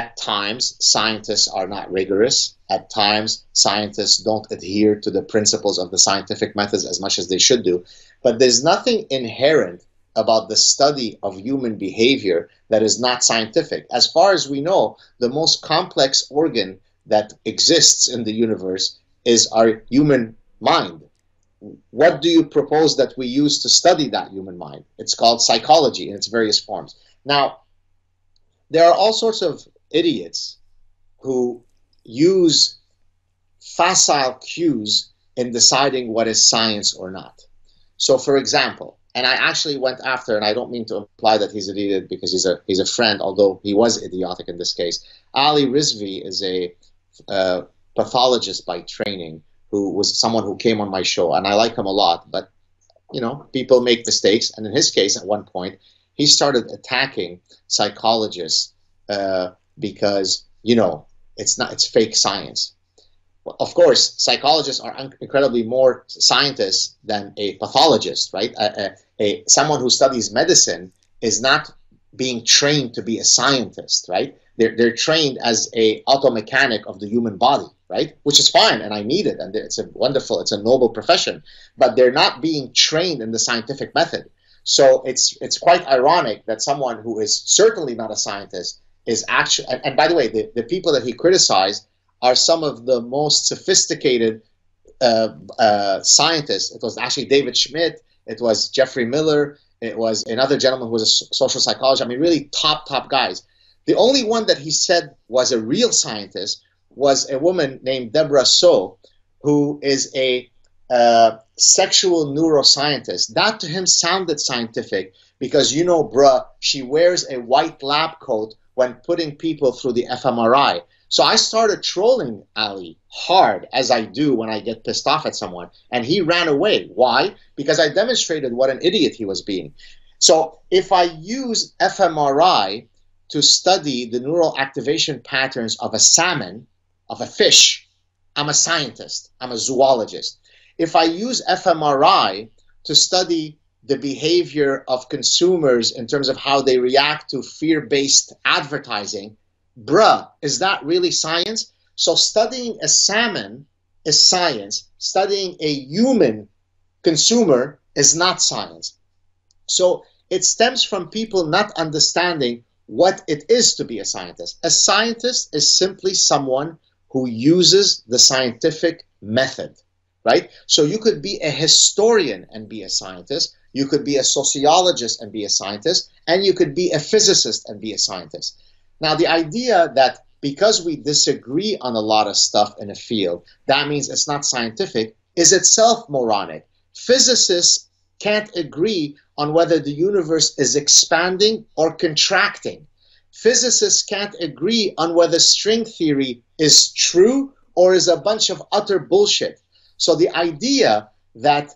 at times scientists are not rigorous. At times scientists don't adhere to the principles of the scientific methods as much as they should do. But there's nothing inherent about the study of human behavior that is not scientific. As far as we know, the most complex organ that exists in the universe is our human mind. What do you propose that we use to study that human mind? It's called psychology in its various forms. Now, there are all sorts of idiots who use facile cues in deciding what is science or not. So, for example, and I actually went after, and I don't mean to imply that he's an idiot because he's a he's a friend, although he was idiotic in this case. Ali Rizvi is a uh, pathologist by training who was someone who came on my show, and I like him a lot. But, you know, people make mistakes, and in his case, at one point, he started attacking psychologists uh, because, you know, it's not it's fake science. Of course, psychologists are incredibly more scientists than a pathologist, right? A, a, a, someone who studies medicine is not being trained to be a scientist, right? They're, they're trained as a auto mechanic of the human body, right? Which is fine, and I need it, and it's a wonderful, it's a noble profession, but they're not being trained in the scientific method. So it's, it's quite ironic that someone who is certainly not a scientist is actually, and, and by the way, the, the people that he criticized are some of the most sophisticated uh, uh, scientists. It was actually David Schmidt, it was Jeffrey Miller, it was another gentleman who was a social psychologist. I mean, really top, top guys. The only one that he said was a real scientist was a woman named Deborah So, who is a uh, sexual neuroscientist. That to him sounded scientific because, you know, bruh, she wears a white lab coat when putting people through the fMRI. So I started trolling Ali hard, as I do when I get pissed off at someone, and he ran away. Why? Because I demonstrated what an idiot he was being. So if I use fMRI to study the neural activation patterns of a salmon, of a fish, I'm a scientist, I'm a zoologist. If I use fMRI to study the behavior of consumers in terms of how they react to fear-based advertising, bruh, is that really science? So studying a salmon is science. Studying a human consumer is not science. So it stems from people not understanding what it is to be a scientist. A scientist is simply someone who uses the scientific method, right? So you could be a historian and be a scientist. You could be a sociologist and be a scientist. And you could be a physicist and be a scientist. Now, the idea that because we disagree on a lot of stuff in a field, that means it's not scientific, is itself moronic. Physicists can't agree on whether the universe is expanding or contracting. Physicists can't agree on whether string theory is true or is a bunch of utter bullshit. So the idea that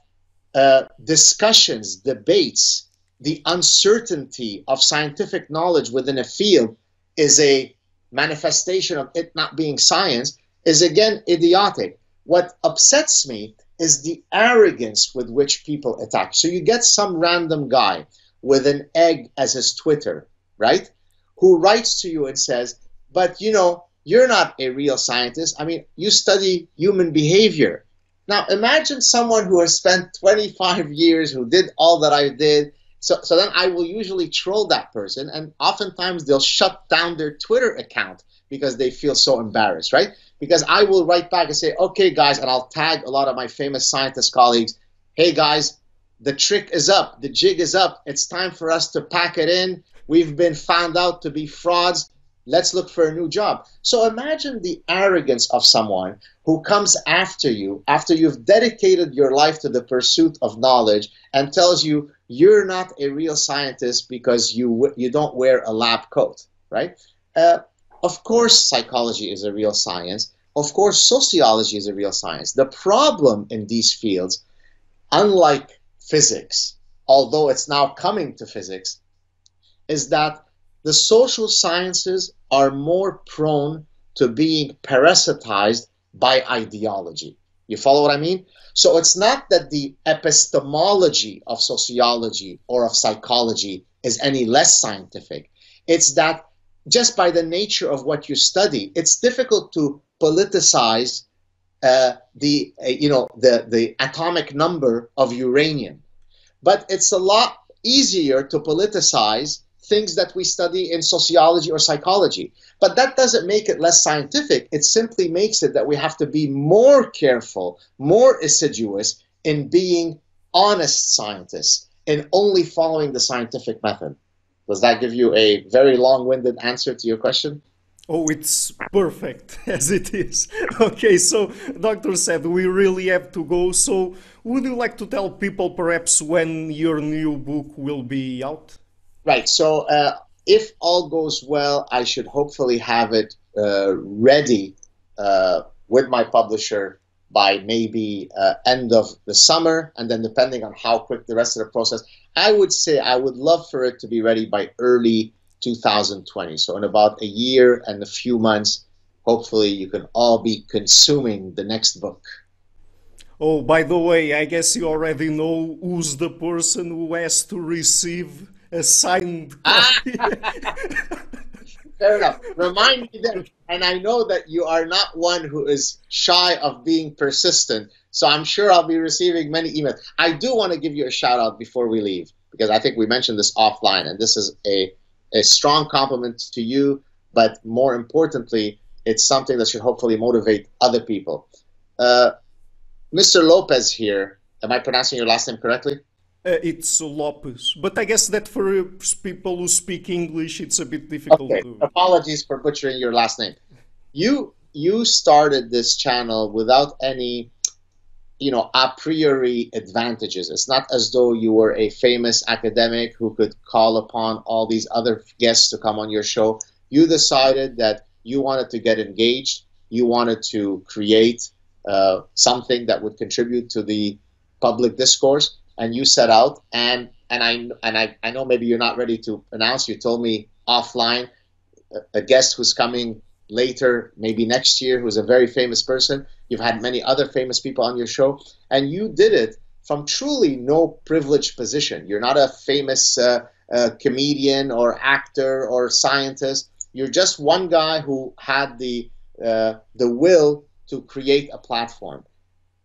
uh, discussions, debates, the uncertainty of scientific knowledge within a field is a manifestation of it not being science is again idiotic. What upsets me is the arrogance with which people attack. So you get some random guy with an egg as his Twitter, right? Who writes to you and says, but you know, you're not a real scientist. I mean, you study human behavior. Now imagine someone who has spent twenty-five years, who did all that I did. So, so then I will usually troll that person, and oftentimes they'll shut down their Twitter account because they feel so embarrassed, right? Because I will write back and say, okay, guys, and I'll tag a lot of my famous scientist colleagues, hey, guys, the trick is up, the jig is up, it's time for us to pack it in, we've been found out to be frauds, let's look for a new job. So imagine the arrogance of someone who comes after you, after you've dedicated your life to the pursuit of knowledge, and tells you, you're not a real scientist because you you don't wear a lab coat, right? Uh, of course, psychology is a real science. Of course, sociology is a real science. The problem in these fields, unlike physics, although it's now coming to physics, is that the social sciences are more prone to being parasitized by ideology. You follow what I mean? So it's not that the epistemology of sociology or of psychology is any less scientific. It's that just by the nature of what you study, it's difficult to politicize uh, the uh, you know the the atomic number of uranium, but it's a lot easier to politicize things that we study in sociology or psychology. But that doesn't make it less scientific. It simply makes it that we have to be more careful, more assiduous in being honest scientists and only following the scientific method. Does that give you a very long-winded answer to your question? Oh, it's perfect as it is. Okay, so Doctor Saad, we really have to go. So would you like to tell people perhaps when your new book will be out? Right, so uh, if all goes well, I should hopefully have it uh, ready uh, with my publisher by maybe uh, end of the summer, and then depending on how quick the rest of the process, I would say I would love for it to be ready by early two thousand twenty. So in about a year and a few months, hopefully you can all be consuming the next book. Oh, by the way, I guess you already know who's the person who has to receive a signed copy. Fair enough. Remind me that, and I know that you are not one who is shy of being persistent, so I'm sure I'll be receiving many emails. I do want to give you a shout out before we leave, because I think we mentioned this offline, and this is a, a strong compliment to you, but more importantly, it's something that should hopefully motivate other people. Uh, Mister Lopez here, am I pronouncing your last name correctly? Uh, it's Lopes, but I guess that for people who speak English, it's a bit difficult. Okay. To... Apologies for butchering your last name. You you started this channel without any, you know, a priori advantages. It's not as though you were a famous academic who could call upon all these other guests to come on your show. You decided that you wanted to get engaged. You wanted to create uh, something that would contribute to the public discourse. And you set out, and and I and I, I know maybe you're not ready to announce. You told me offline a, a guest who's coming later, maybe next year, who's a very famous person. You've had many other famous people on your show, and you did it from truly no privileged position. You're not a famous uh, uh, comedian or actor or scientist. You're just one guy who had the uh, the will to create a platform.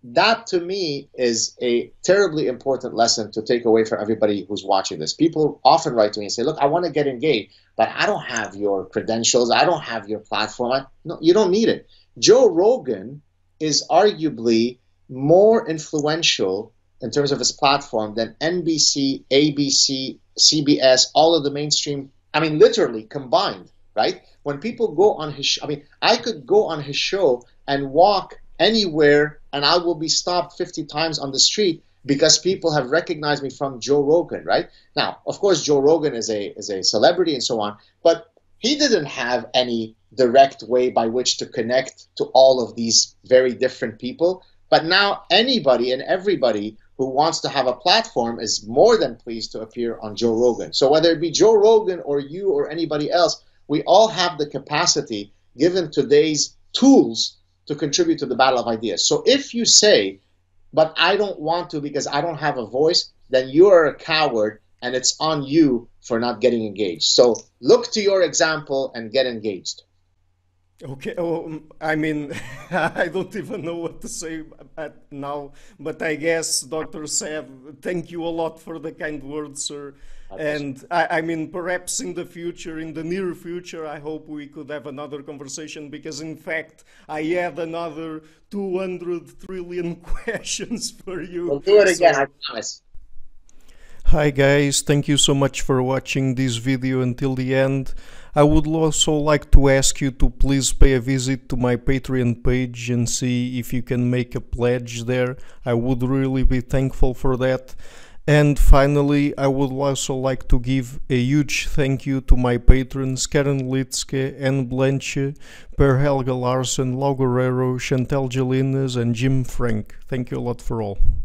That, to me, is a terribly important lesson to take away for everybody who's watching this. People often write to me and say, look, I want to get engaged, but I don't have your credentials. I don't have your platform. I, no, you don't need it. Joe Rogan is arguably more influential in terms of his platform than N B C, A B C, C B S, all of the mainstream, I mean, literally combined, right? When people go on his show, I mean, I could go on his show and walk anywhere, and I will be stopped fifty times on the street because people have recognized me from Joe Rogan, right? Now, of course, Joe Rogan is a is a celebrity and so on, but he didn't have any direct way by which to connect to all of these very different people. But now anybody and everybody who wants to have a platform is more than pleased to appear on Joe Rogan. So whether it be Joe Rogan or you or anybody else, we all have the capacity, given today's tools, to contribute to the battle of ideas. So if you say, but I don't want to because I don't have a voice, then you are a coward, and it's on you for not getting engaged. So look to your example and get engaged. Okay, well, I mean, I don't even know what to say now, but I guess, Doctor Saad, thank you a lot for the kind words, sir. And I, I mean, perhaps in the future, in the near future, I hope we could have another conversation, because in fact, I have another two hundred trillion questions for you. We'll do it again, I promise. Hi guys, thank you so much for watching this video until the end. I would also like to ask you to please pay a visit to my Patreon page and see if you can make a pledge there. I would really be thankful for that. And finally, I would also like to give a huge thank you to my patrons Karen Litske, Anne Blanche, Per Helga Larsen, Lau Guerrero, Chantal Gelinas and Jim Frank. Thank you a lot for all.